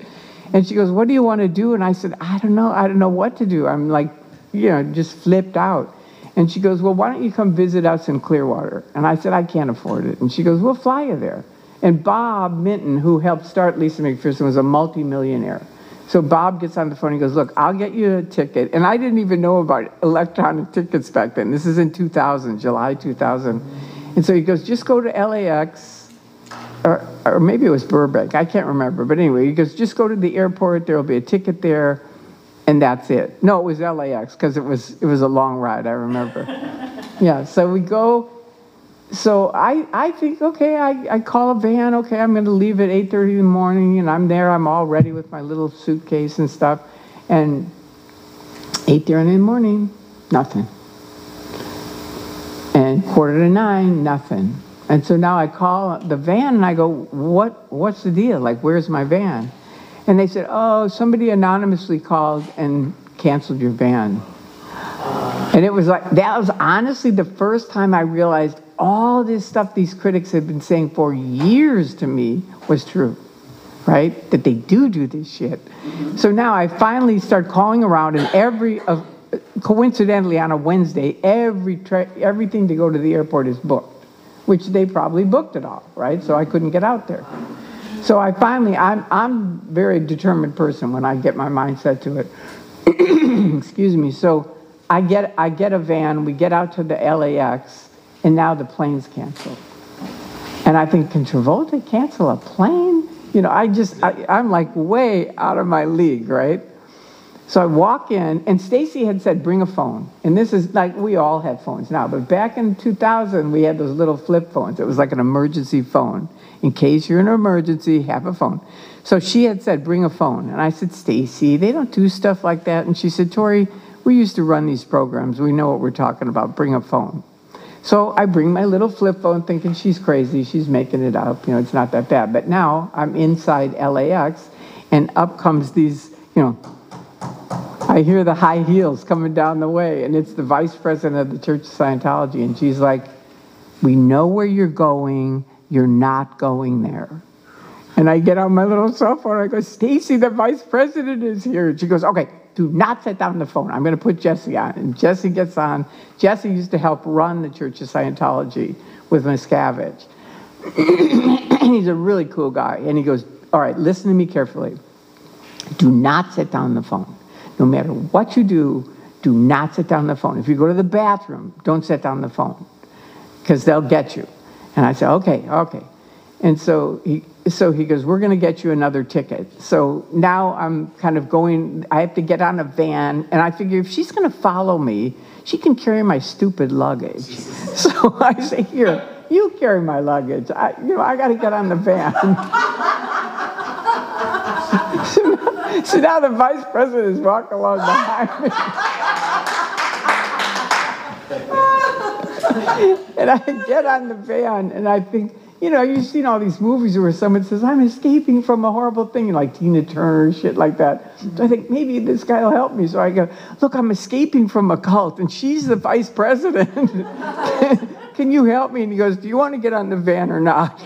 And she goes, what do you want to do? And I said, I don't know what to do. I'm like, you know, just flipped out. And she goes, well, why don't you come visit us in Clearwater? And I said, I can't afford it. And she goes, we'll fly you there. And Bob Minton, who helped start Lisa McPherson, was a multimillionaire. So Bob gets on the phone and goes, look, I'll get you a ticket. And I didn't even know about electronic tickets back then. This is in 2000, July 2000. And so he goes, just go to LAX, or maybe it was Burbank. I can't remember. But anyway, he goes, just go to the airport. There will be a ticket there, and that's it. No, it was LAX because it was a long ride, I remember. Yeah, so we go. So I think, okay, I call a van. Okay, I'm going to leave at 8:30 in the morning, and I'm there. I'm all ready with my little suitcase and stuff. And 8:30 in the morning, nothing. And 8:45, nothing. And so now I call the van, and I go, what's the deal? Like, where's my van? And they said, oh, somebody anonymously called and canceled your van. And it was like, that was honestly the first time I realized all this stuff these critics had been saying for years to me was true, right? That they do this shit. So now I finally start calling around, and coincidentally on a Wednesday, everything to go to the airport is booked, which they probably booked it all, right? So I couldn't get out there. So I finally, I'm a very determined person when I get my mind set to it. Excuse me. So I get a van, we get out to the LAX, and now the plane's canceled. And I think, can Travolta cancel a plane? You know, I'm like way out of my league, right? So I walk in, and Stacy had said, bring a phone. And this is like, we all have phones now, but back in 2000, we had those little flip phones. It was like an emergency phone. In case you're in an emergency, have a phone. So she had said, bring a phone. And I said, Stacy, they don't do stuff like that. And she said, Tori, we used to run these programs. We know what we're talking about. Bring a phone. So I bring my little flip phone thinking she's crazy. She's making it up. You know, it's not that bad. But now I'm inside LAX, and up comes these, you know, I hear the high heels coming down the way, and it's the vice president of the Church of Scientology. And she's like, we know where you're going. You're not going there. And I get on my little cell phone. I go, Stacy, the vice president is here. And she goes, okay, do not set down the phone. I'm going to put Jesse on. And Jesse gets on. Jesse used to help run the Church of Scientology with Miscavige. And he's a really cool guy. And he goes, all right, listen to me carefully. Do not set down the phone. No matter what you do, do not set down the phone. If you go to the bathroom, don't set down the phone because they'll get you. And I said, okay. And so he goes, we're going to get you another ticket. So now I'm kind of going, I have to get on a van. And I figure if she's going to follow me, she can carry my stupid luggage. So I say, here, you carry my luggage. I got to get on the van. So now the vice president is walking along behind me. And I get on the van, and I think, you know, you've seen all these movies where someone says, I'm escaping from a horrible thing, like Tina Turner, shit like that. So I think, maybe this guy will help me. So I go, look, I'm escaping from a cult, and she's the vice president. Can you help me? And he goes, do you want to get on the van or not?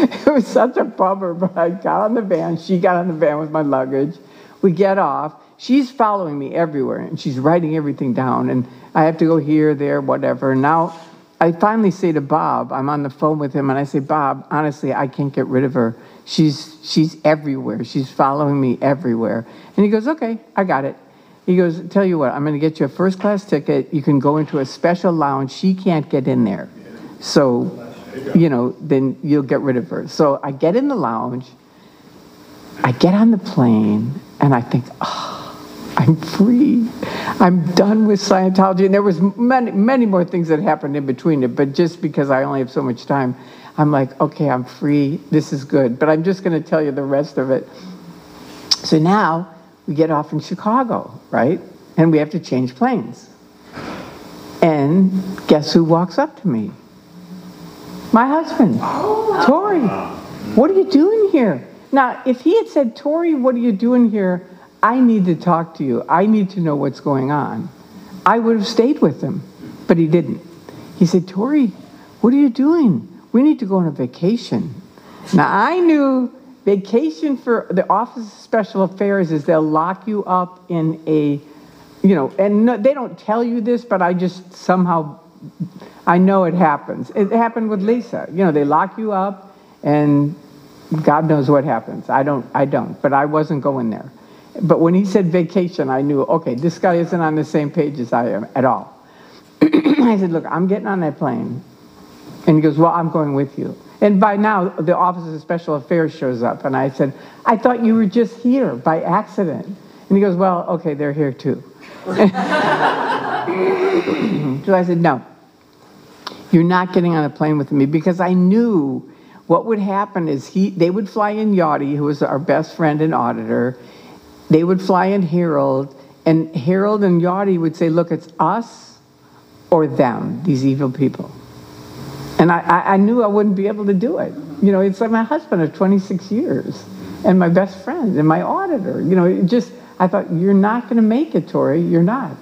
It was such a bummer, but I got on the van. She got on the van with my luggage. We get off. She's following me everywhere, and she's writing everything down, and I have to go here, there, whatever. And now I finally say to Bob, I'm on the phone with him, and I say, Bob, honestly, I can't get rid of her. She's everywhere. She's following me everywhere. And he goes, okay, I got it. He goes, tell you what, I'm going to get you a first-class ticket. You can go into a special lounge. She can't get in there. So, you know, then you'll get rid of her. So I get in the lounge. I get on the plane, and I think, oh. I'm free. I'm done with Scientology. And there was many, many more things that happened in between it, but just because I only have so much time, I'm like, okay, I'm free, this is good. But I'm just gonna tell you the rest of it. So now we get off in Chicago, right? And we have to change planes. And guess who walks up to me? My husband, Tori. What are you doing here? Now, if he had said, Tori, what are you doing here? I need to talk to you. I need to know what's going on. I would have stayed with him, but he didn't. He said, Tori, what are you doing? We need to go on a vacation. Now, I knew vacation for the Office of Special Affairs is they'll lock you up in a, you know, and no, they don't tell you this, but I just somehow, I know it happens. It happened with Lisa. You know, they lock you up and God knows what happens. I don't, but I wasn't going there. But when he said vacation, I knew, okay, this guy isn't on the same page as I am at all. I said, look, I'm getting on that plane. And he goes, well, I'm going with you. And by now, the Office of Special Affairs shows up. And I said, I thought you were just here by accident. And he goes, well, okay, they're here too. So I said, no, you're not getting on a plane with me, because I knew what would happen is they would fly in Yawdy, who was our best friend and auditor. They would fly in Harold, and Harold and Yawdy would say, look, it's us or them, these evil people. And I knew I wouldn't be able to do it. You know, it's like my husband of 26 years and my best friend and my auditor. You know, it just, I thought, you're not going to make it, Tori, you're not.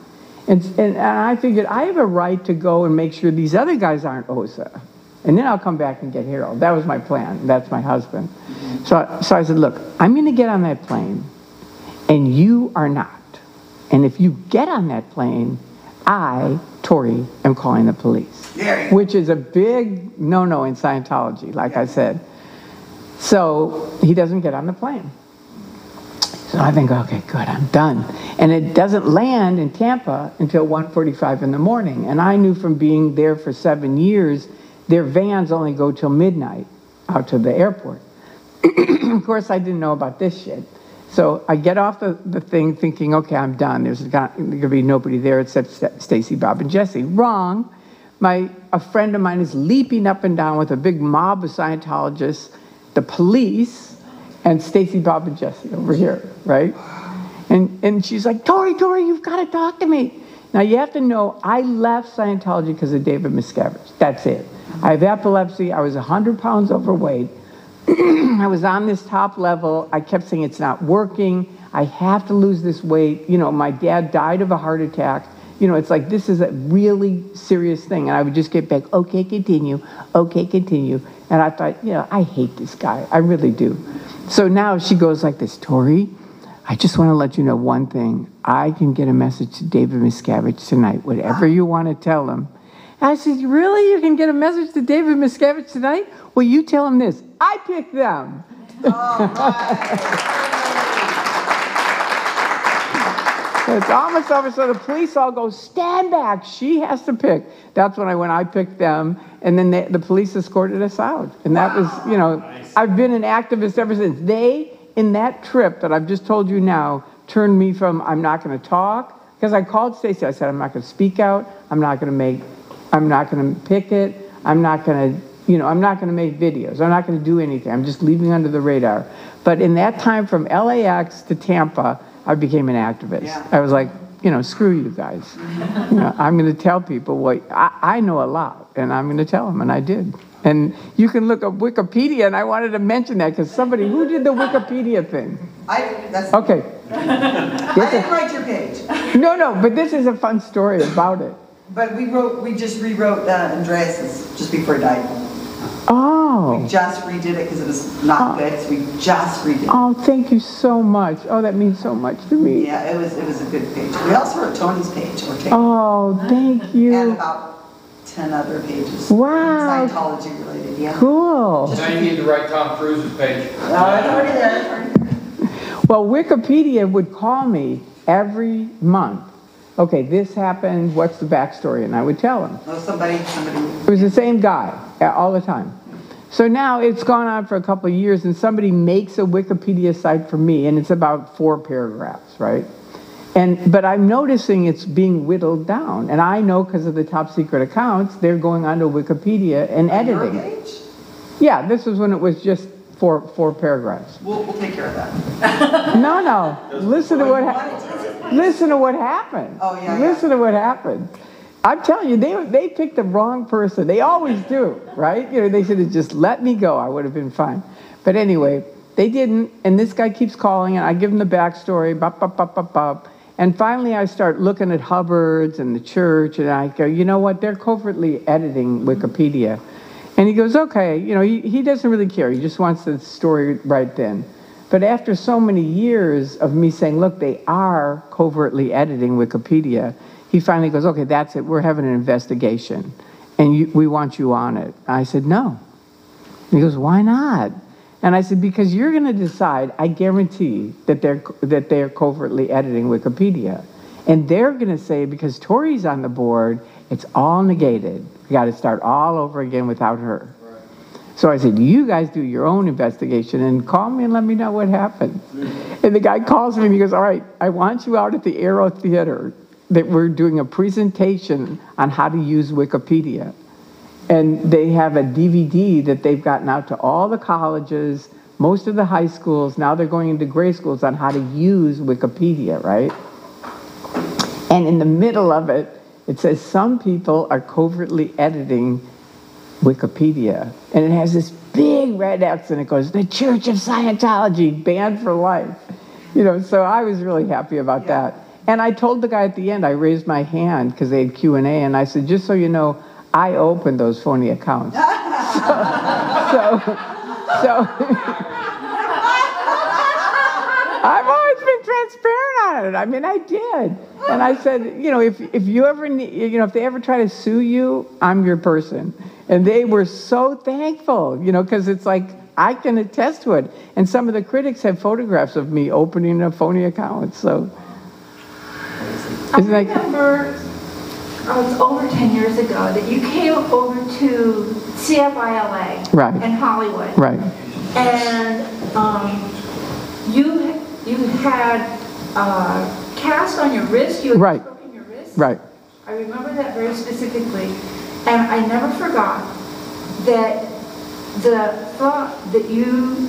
And I figured I have a right to go and make sure these other guys aren't OSA. And then I'll come back and get Harold. That was my plan. That's my husband. So I said, look, I'm going to get on that plane. And you are not. And if you get on that plane, I, Tori, am calling the police. Yeah. Which is a big no-no in Scientology, like I said. So he doesn't get on the plane. So I think, okay, good, I'm done. And it doesn't land in Tampa until 1:45 in the morning. And I knew from being there for 7 years, their vans only go till midnight out to the airport. Of course, I didn't know about this shit. So I get off the thing thinking, okay, I'm done. There's going to be nobody there except Stacy, Bob, and Jesse. Wrong. A friend of mine is leaping up and down with a big mob of Scientologists, the police, and Stacy, Bob, and Jesse over here, right? And she's like, Tori, you've got to talk to me. Now, you have to know, I left Scientology because of David Miscavige. That's it. I have epilepsy. I was 100 pounds overweight. I was on this top level. I kept saying it's not working. I have to lose this weight. You know, my dad died of a heart attack. You know, it's like this is a really serious thing. And I would just get back, okay, continue, okay, continue. And I thought, you know, I hate this guy. I really do. So now she goes like this, Tori, I just want to let you know one thing. I can get a message to David Miscavige tonight, whatever you want to tell him. I said, really? You can get a message to David Miscavige tonight? Well, you tell him this. I picked them. Oh, so it's almost over. So the police all go, stand back. She has to pick. That's when I picked them. And then the police escorted us out. And that was, you know, nice. I've been an activist ever since. They, in that trip that I've just told you now, turned me from I'm not going to talk. Because I called Stacy. I said, I'm not going to speak out. I'm not going to pick it. I'm not going to, you know, I'm not going to make videos. I'm not going to do anything. I'm just leaving under the radar. But in that time from LAX to Tampa, I became an activist. Yeah. I was like, you know, screw you guys. You know, I'm going to tell people what I know a lot, and I'm going to tell them, and I did. And you can look up Wikipedia, and I wanted to mention that because somebody, who did the Wikipedia thing? That's okay. I didn't write your page. No, but this is a fun story about it. But we just rewrote Andreas's just before he died. Oh. We just redid it because it was not good, so we just redid it. Oh, thank you so much. Oh, that means so much to me. Yeah, it was a good page. We also wrote Tony's page. Oh, thank you. And about 10 other pages. Wow. Scientology related, yeah. Cool. Now you need to write Tom Cruise's page. Oh, it's already there. Well, Wikipedia would call me every month. Okay, this happened, what's the backstory? And I would tell him. Oh, somebody. It was the same guy all the time. So now it's gone on for a couple of years, and somebody makes a Wikipedia site for me, and it's about 4 paragraphs, right? But I'm noticing it's being whittled down. And I know because of the top secret accounts, they're going onto Wikipedia and editing it. Yeah, this was when it was just four paragraphs. We'll take care of that. No. Listen to what happened. Oh, yeah. Listen to what happened. I'm telling you, they picked the wrong person. They always do, right? You know, they should have just let me go. I would have been fine. But anyway, they didn't. And this guy keeps calling, and I give him the backstory, bop, bop, bop, bop, bop. And finally, I start looking at Hubbard's and the church, and I go, you know what? They're covertly editing Wikipedia. And he goes, okay, you know, he doesn't really care. He just wants the story right then. But after so many years of me saying, look, they are covertly editing Wikipedia, he finally goes, okay, that's it. We're having an investigation, and we want you on it. I said, no. And he goes, why not? And I said, because you're going to decide, I guarantee, that they're covertly editing Wikipedia. And they're going to say, because Tori's on the board, it's all negated. We got to start all over again without her. Right. So I said, you guys do your own investigation and call me and let me know what happened. And the guy calls me and he goes, all right, I want you out at the Aero Theater that we're doing a presentation on how to use Wikipedia. And they have a DVD that they've gotten out to all the colleges, most of the high schools, now they're going into grade schools on how to use Wikipedia, right? And in the middle of it, it says some people are covertly editing Wikipedia. And it has this big red X and it goes, the Church of Scientology, banned for life. You know, so I was really happy about that. And I told the guy at the end, I raised my hand because they had Q&A, and I said, just so you know, I opened those phony accounts. I've always been transparent on it. I mean, I did. And I said, you know, if they ever try to sue you, I'm your person. And they were so thankful, you know, because it's like, I can attest to it. And some of the critics have photographs of me opening a phony account, so. I remember, it was over 10 years ago, that you came over to CFILA in Hollywood. Right. And you had a cast on your wrist, you had broken your wrist. Right. I remember that very specifically. And I never forgot that the thought that you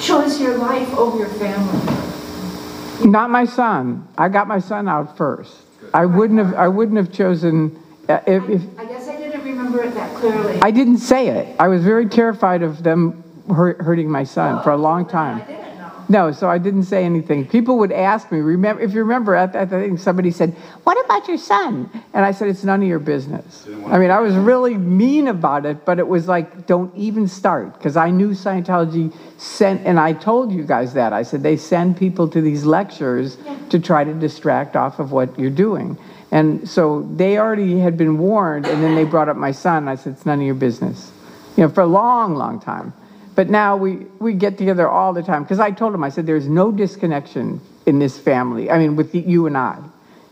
chose your life over your family. Not my son. I got my son out first. I wouldn't have chosen. I guess I didn't remember it that clearly. I didn't say it. I was very terrified of them hurting my son for a long time. I didn't know. No, so I didn't say anything. People would ask me. Remember, if you remember, at that thing, somebody said, "What about your son?" And I said, "It's none of your business." I mean, I was really mean about it, but it was like, "Don't even start," because I knew Scientology. And I told you guys that. I said, they send people to these lectures to try to distract off of what you're doing. And so they already had been warned, and then they brought up my son, and I said, it's none of your business. You know, for a long, long time. But now we get together all the time, because I told him, I said, there's no disconnection in this family. I mean, with you and I.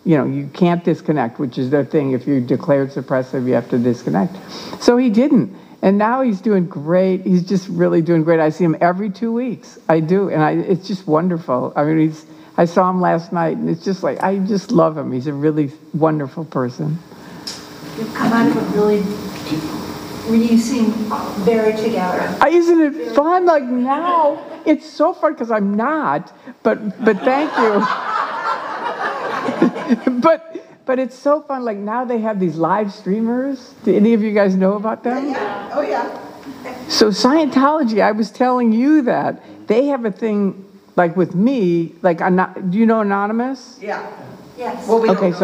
You know, you can't disconnect, which is their thing. If you're declared suppressive, you have to disconnect. So he didn't. And now he's doing great. He's just really doing great. I see him every 2 weeks. I do, and it's just wonderful. I mean, I saw him last night, and it's just like, I just love him. He's a really wonderful person. You've come out of a you seem very together. Isn't it fun? Like now, it's so fun because I'm not. But thank you. But it's so fun, like now they have these live streamers. Do any of you guys know about them? Yeah. Oh, yeah. So Scientology, I was telling you that, they have a thing, like with me, like, do you know Anonymous? Yeah. Yes. Well, we don't know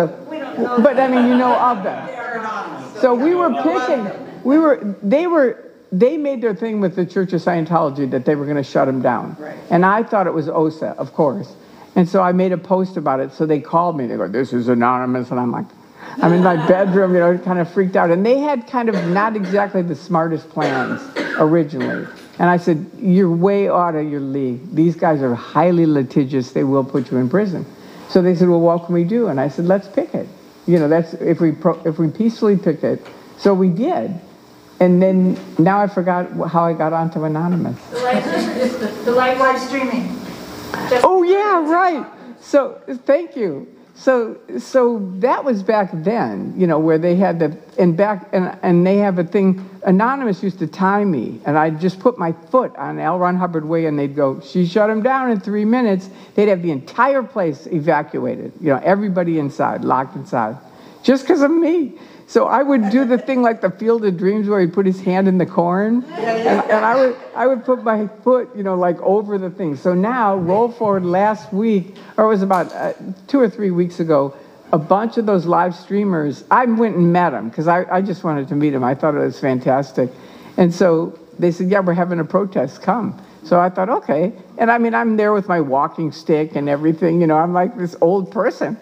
them. But I mean, you know of them. They are anonymous. So we were they made their thing with the Church of Scientology that they were going to shut them down. Right. And I thought it was OSA, of course. And so I made a post about it. So they called me. They go, this is anonymous. And I'm like, I'm in my bedroom, you know, kind of freaked out. And they had kind of not exactly the smartest plans originally. And I said, you're way out of your league. These guys are highly litigious. They will put you in prison. So they said, well, what can we do? And I said, let's picket. You know, that's if we peacefully picket. So we did. And then now I forgot how I got onto Anonymous. The live streaming. Oh yeah, right. So thank you. So that was back then, you know, where they had the and they have a thing. Anonymous used to tie me, and I'd just put my foot on L. Ron Hubbard Way, and they'd go, "She shut him down in 3 minutes." They'd have the entire place evacuated, you know, everybody inside, locked inside, just because of me. So I would do the thing like the Field of Dreams where he'd put his hand in the corn, and I would put my foot, you know, like over the thing. So now, roll forward last week, or it was about 2 or 3 weeks ago, a bunch of those live streamers, I went and met them because I just wanted to meet them. I thought it was fantastic. And so they said, yeah, we're having a protest, come. So I thought, okay. And I mean, I'm there with my walking stick and everything, you know, I'm like this old person.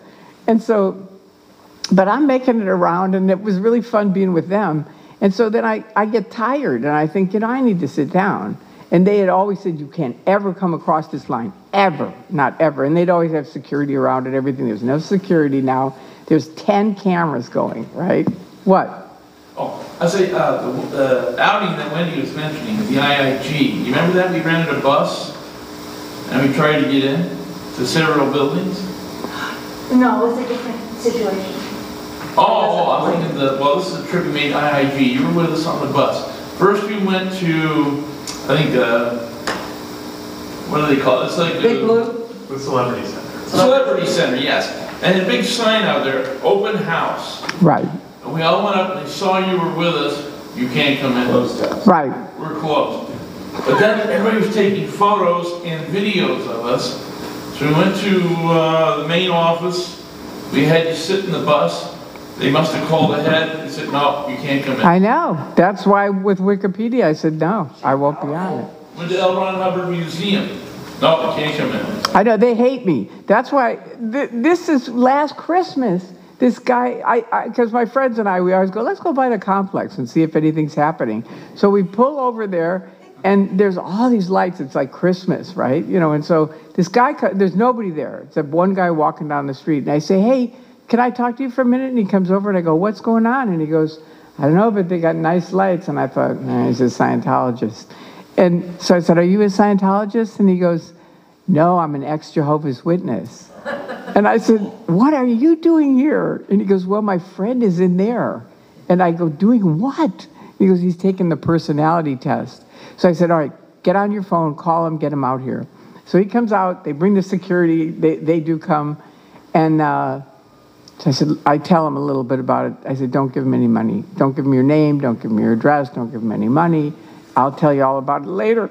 And so... but I'm making it around, and it was really fun being with them. And so then I get tired, and I think, you know, I need to sit down. And they had always said, you can't ever come across this line, ever, not ever. And they'd always have security around and everything. There's no security now. There's 10 cameras going, right? What? Oh, I say, the outing that Wendy was mentioning, the IIG, you remember that? We rented a bus, and we tried to get in to several buildings. No, it was a different situation. Oh, I'm thinking the, well, this is a trip we made IIG. You were with us on the bus. First we went to, I think, what do they call it? It's like Big Blue? The Celebrity Center. Celebrity Center, yes. And a big sign out there, open house. Right. And we all went up and they saw you were with us. You can't come in. Closed house. Right. We're closed. But then everybody was taking photos and videos of us. So we went to the main office. We had you sit in the bus. They must have called ahead and said, no, you can't come in. I know. That's why with Wikipedia I said, no, I won't be on it. Went to L. Ron Hubbard Museum. No, you can't come in. I know. They hate me. That's why this is last Christmas. This guy, because my friends and I, we always go, let's go by the complex and see if anything's happening. So we pull over there, and there's all these lights. It's like Christmas, right? You know, and so this guy, there's nobody there except one guy walking down the street. And I say, hey, can I talk to you for a minute? And he comes over and I go, what's going on? And he goes, I don't know, but they got nice lights. And I thought, nah, he's a Scientologist. And so I said, are you a Scientologist? And he goes, no, I'm an ex-Jehovah's Witness. And I said, what are you doing here? And he goes, well, my friend is in there. And I go, doing what? And he goes, he's taking the personality test. So I said, all right, get on your phone, call him, get him out here. So he comes out, they bring the security, they do come. And... so I said, I tell him a little bit about it. I said, don't give him any money. Don't give him your name. Don't give him your address. Don't give him any money. I'll tell you all about it later.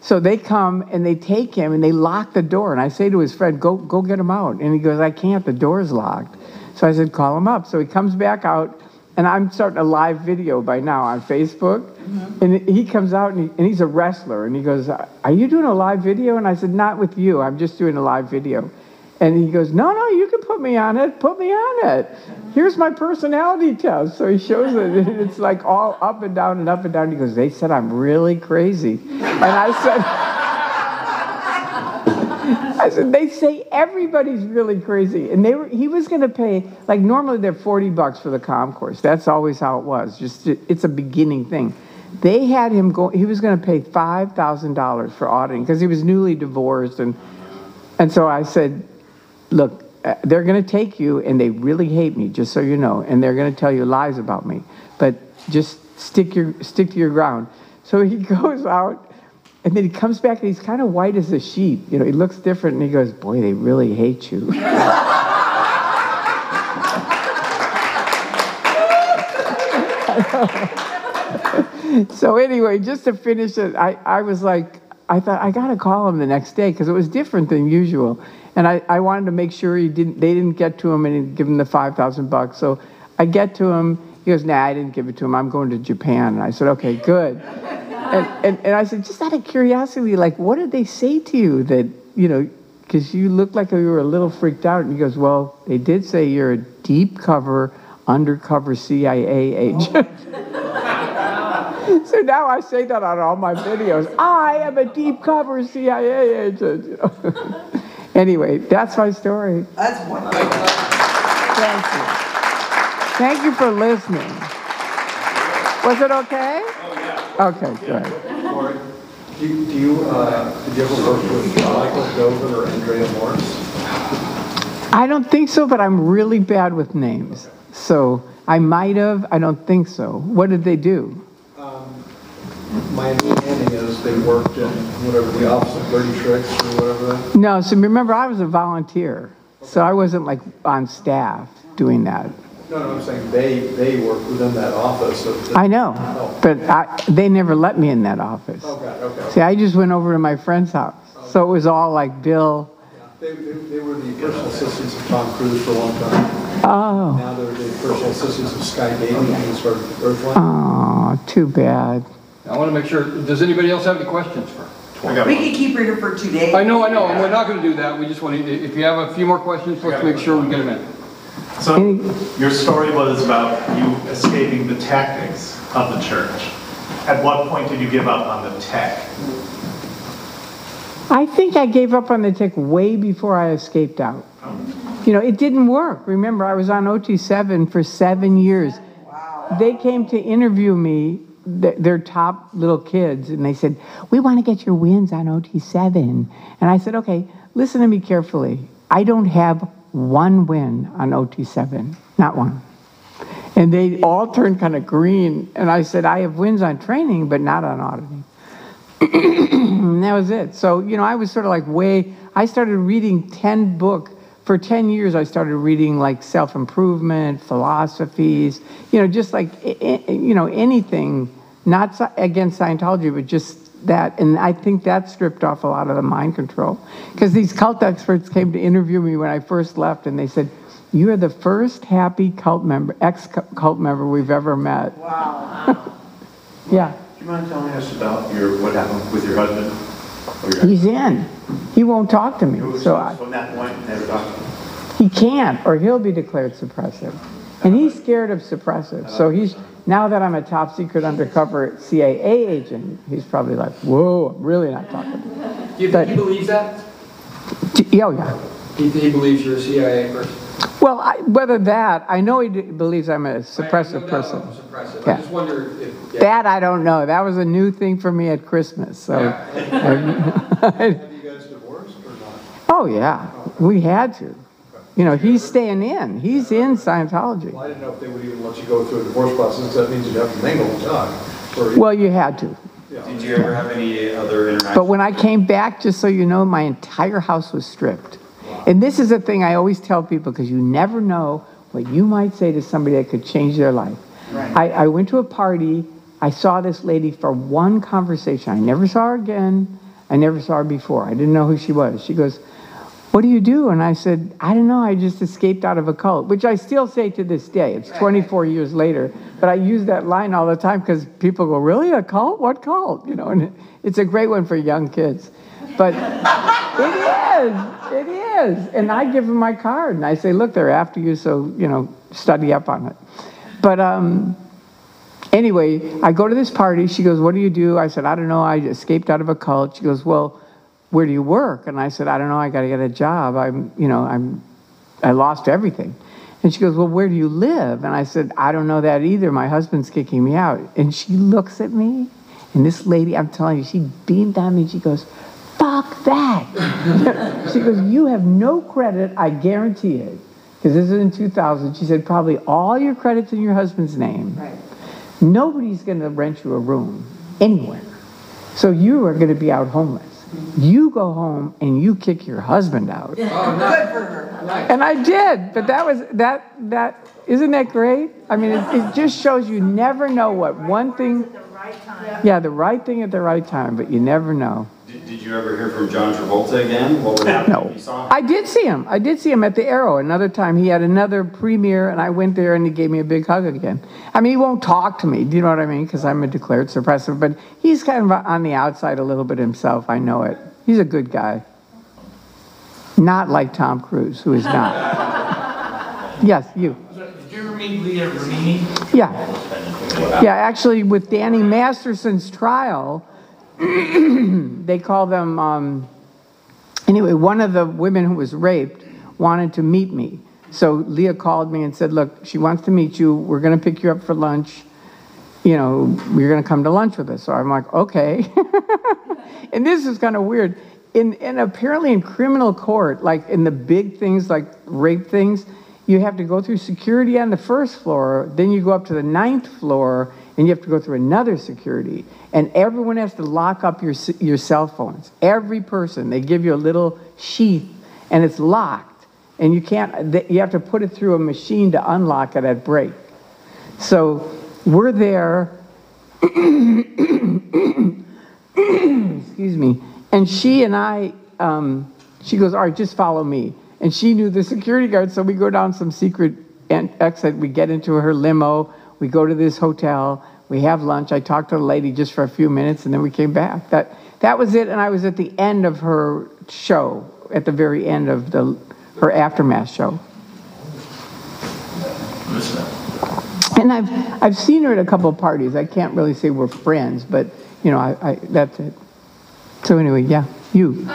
So they come and they take him and they lock the door. And I say to his friend, go get him out. And he goes, I can't. The door's locked. So I said, call him up. So he comes back out, and I'm starting a live video by now on Facebook. Mm-hmm. And he comes out and he's a wrestler. And he goes, are you doing a live video? And I said, not with you. I'm just doing a live video. And he goes, no, you can put me on it. Put me on it. Here's my personality test. So he shows it, and it's like all up and down and up and down. He goes, they said I'm really crazy. And I said, they say everybody's really crazy. And he was going to pay, like normally they're $40 for the comm course. That's always how it was. Just it's a beginning thing. They had him go. He was going to pay $5,000 for auditing because he was newly divorced. And so I said, look, they're going to take you, and they really hate me, just so you know, and they're going to tell you lies about me. But just stick to your ground. So he goes out, and then he comes back, and he's kind of white as a sheet. You know, he looks different, and he goes, boy, they really hate you. So anyway, just to finish it, I was like, I thought, I got to call him the next day, because it was different than usual. And I wanted to make sure they didn't get to him and give him the $5,000. So I get to him. He goes, nah, I didn't give it to him. I'm going to Japan. And I said, okay, good. And I said, just out of curiosity, like, what did they say to you that, you know, because you looked like you were a little freaked out. And he goes, well, they did say you're a deep cover, undercover CIA agent. So now I say that on all my videos. I am a deep cover CIA agent. You know? Anyway, that's my story. That's wonderful. Thank you. Thank you for listening. Was it okay? Oh, yeah. Okay, yeah. Good. Did you ever work with Michael Dover or Andrea Morris? I don't think so, but I'm really bad with names. Okay. So I might have, I don't think so. What did they do? My understanding is they worked in whatever, the Office of Dirty Tricks or whatever. No, so remember, I was a volunteer. Okay. So I wasn't like on staff doing that. No, no, I'm saying they worked within that office. I know, oh, but okay. They never let me in that office. Oh, God, okay, okay. See, I just went over to my friend's house. Okay. So it was all like Bill. Yeah. They were the personal assistants of Tom Cruise for a long time. Oh. Now they're the personal assistants of Sky Baby and sort of Earthline. Oh, too bad. I want to make sure, does anybody else have any questions for her? We can keep her for 2 days. I know, and we're not going to do that. We just want to, if you have a few more questions, let's make sure we get them in. So, your story was about you escaping the tactics of the church. At what point did you give up on the tech? I think I gave up on the tech way before I escaped out. Oh. You know, it didn't work. Remember, I was on OT7 for 7 years. Wow. They came to interview me, their top little kids, and they said, we want to get your wins on OT7. And I said, okay, listen to me carefully. I don't have one win on OT7, not one. And they all turned kind of green, and I said, I have wins on training, but not on auditing. And that was it. So, you know, I was sort of like way, I started reading 10 books. For 10 years, I started reading like self-improvement, philosophies, you know, just like, you know, anything, not against Scientology, but just that. And I think that stripped off a lot of the mind control. Because these cult experts came to interview me when I first left, and they said, you are the first happy cult member, ex-cult member we've ever met. Wow. Yeah. Do you mind telling us about what happened with your husband? He's in. He won't talk to me. So from that point, never talk to him. He can't, or he'll be declared suppressive. And he's scared of suppressive. So he's, now that I'm a top secret undercover CIA agent, he's probably like, whoa, I'm really not talking to him. Do you think he believes that? Oh, yeah. Do you think he believes you're a CIA person? Well, whether that, I know he believes I'm a suppressive person. I'm suppressive. Yeah. I just wonder if... Yeah. That I don't know. That was a new thing for me at Christmas. So, yeah. Have you guys divorced or not? Oh, yeah. We had to. Okay. You know, he's staying in. He's in Scientology. Well, I didn't know if they would even let you go through a divorce process. That means you'd have to mingle and talk. Well, you had to. Yeah. Did you ever have any other interactions? But when I came back, just so you know, my entire house was stripped. And this is a thing I always tell people, because you never know what you might say to somebody that could change their life. Right. I went to a party. I saw this lady for one conversation. I never saw her again. I never saw her before. I didn't know who she was. She goes, what do you do? And I said, I don't know. I just escaped out of a cult, which I still say to this day. It's 24 years later. But I use that line all the time because people go, really, a cult? What cult? You know, and it's a great one for young kids. But it is, and I give them my card, and I say, look, they're after you, so, you know, study up on it. But anyway, I go to this party, she goes, what do you do? I said, I don't know, I escaped out of a cult. She goes, well, where do you work? And I said, I don't know, I gotta get a job, I lost everything. And she goes, well, where do you live? And I said, I don't know that either, my husband's kicking me out. And she looks at me, and this lady, I'm telling you, she beamed on me, and she goes, fuck that. She goes, you have no credit, I guarantee it. Because this is in 2000. She said, probably all your credit's in your husband's name. Right. Nobody's going to rent you a room anywhere. So you are going to be out homeless. You go home and you kick your husband out. Oh, nice. And I did. But that was, that isn't that great? I mean, it just shows you never know what one thing... Yeah, the right thing at the right time, but you never know. Did you ever hear from John Travolta again? What would happen if you saw him? I did see him. I did see him at the Arrow another time. He had another premiere, and I went there, and he gave me a big hug again. I mean, he won't talk to me, do you know what I mean? Because I'm a declared suppressive, but he's kind of on the outside a little bit himself. I know it. He's a good guy. Not like Tom Cruise, who is not. Yes, you. Did you ever meet Leah Remini? Yeah. Yeah, actually, with Danny Masterson's trial... they call them, anyway, one of the women who was raped wanted to meet me. So Leah called me and said, look, she wants to meet you. We're going to pick you up for lunch. you know, you're going to come to lunch with us. So I'm like, okay. And this is kind of weird. And apparently in criminal court, like in the big things, like rape things, you have to go through security on the first floor. Then you go up to the 9th floor, and you have to go through another security. And everyone has to lock up your cell phones. Every person, they give you a little sheath, and it's locked. And you can't. You have to put it through a machine to unlock it at break. So we're there. Excuse me. And she and I, she goes, all right, just follow me. And she knew the security guard, so we go down some secret exit. We get into her limo. We go to this hotel. We have lunch. I talked to the lady just for a few minutes, and then we came back. That was it, and I was at the end of her show, at the very end of her aftermath show. And I've seen her at a couple of parties. I can't really say we're friends, but you know, that's it. So anyway, yeah, you.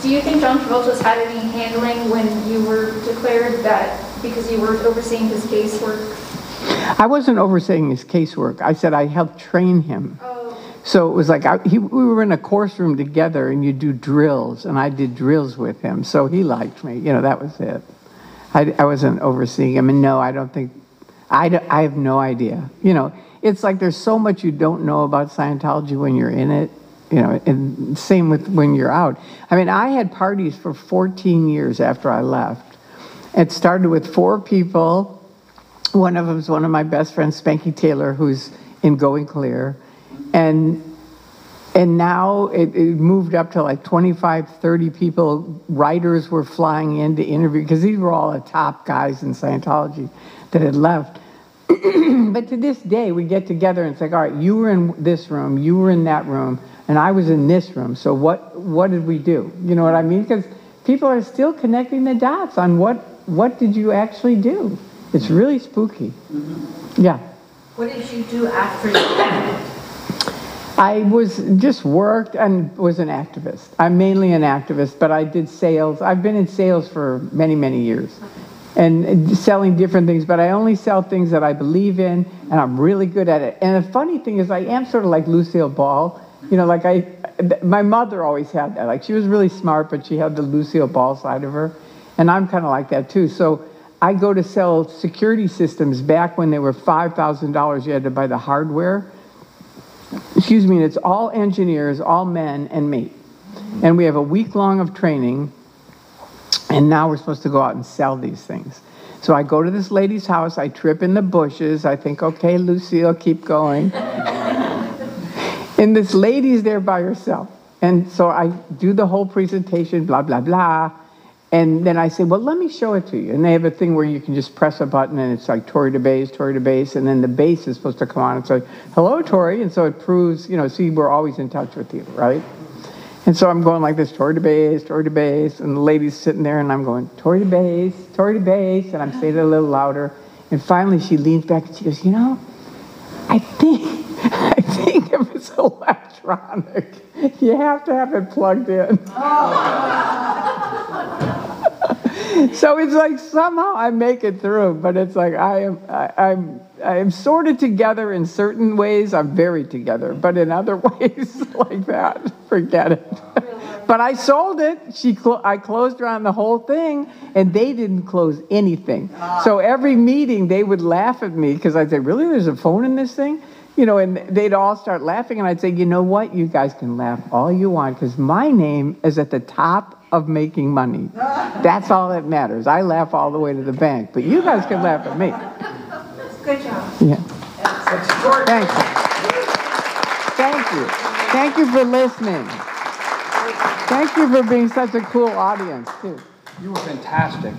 Do you think John Travolta's had any handling when you were declared that because you were overseeing his casework? I wasn't overseeing his casework. I said I helped train him. Oh. So it was like we were in a course room together, and you do drills, and I did drills with him. So he liked me. You know, that was it. I wasn't overseeing him, and no, I don't think. I have no idea. You know, it's like there's so much you don't know about Scientology when you're in it. You know, and same with when you're out. I mean, I had parties for 14 years after I left. It started with 4 people. One of them is one of my best friends, Spanky Taylor, who's in Going Clear. And now it moved up to like 25, 30 people. Writers were flying in to interview, because these were all the top guys in Scientology that had left. But to this day, we get together and it's like, all right, you were in this room, you were in that room, and I was in this room, so what did we do? You know what I mean? Because people are still connecting the dots on what did you actually do? It's really spooky. Mm-hmm. Yeah. What did you do after you left? I was just worked and was an activist. I'm mainly an activist, but I did sales. I've been in sales for many, many years. And selling different things, but I only sell things that I believe in, and I'm really good at it. And the funny thing is I am sort of like Lucille Ball. You know, like my mother always had that. Like, she was really smart, but she had the Lucille Ball side of her. And I'm kind of like that, too. So I go to sell security systems back when they were $5,000. You had to buy the hardware. Excuse me, and it's all engineers, all men, and me. And we have a week long of training, and now we're supposed to go out and sell these things. So I go to this lady's house. I trip in the bushes. I think, okay, Lucille, keep going. And this lady's there by herself. And so I do the whole presentation, blah, blah, blah. And then I say, well, let me show it to you. And they have a thing where you can just press a button, and it's like Tori DeBase, and then the bass is supposed to come on. It's like, hello, Tori. And so it proves, you know, see, we're always in touch with you, right? And so I'm going like this, Tori DeBase, Tori DeBase. And the lady's sitting there, and I'm going, Tori DeBase, Tori DeBase. And I'm saying it a little louder. And finally she leans back and she goes, you know, I think if it's electronic, you have to have it plugged in. Oh. So it's like somehow I make it through, but it's like I am sorted together in certain ways. I'm very together, but in other ways like that, forget it. But I sold it. I closed her on the whole thing, and they didn't close anything. So every meeting, they would laugh at me because I'd say, really, there's a phone in this thing? You know, and they'd all start laughing, and I'd say, you know what? You guys can laugh all you want because my name is at the top of making money. That's all that matters. I laugh all the way to the bank, but you guys can laugh at me. Good job. Yeah. Thank you. Thank you. Thank you for listening. Thank you for being such a cool audience, too. You were fantastic.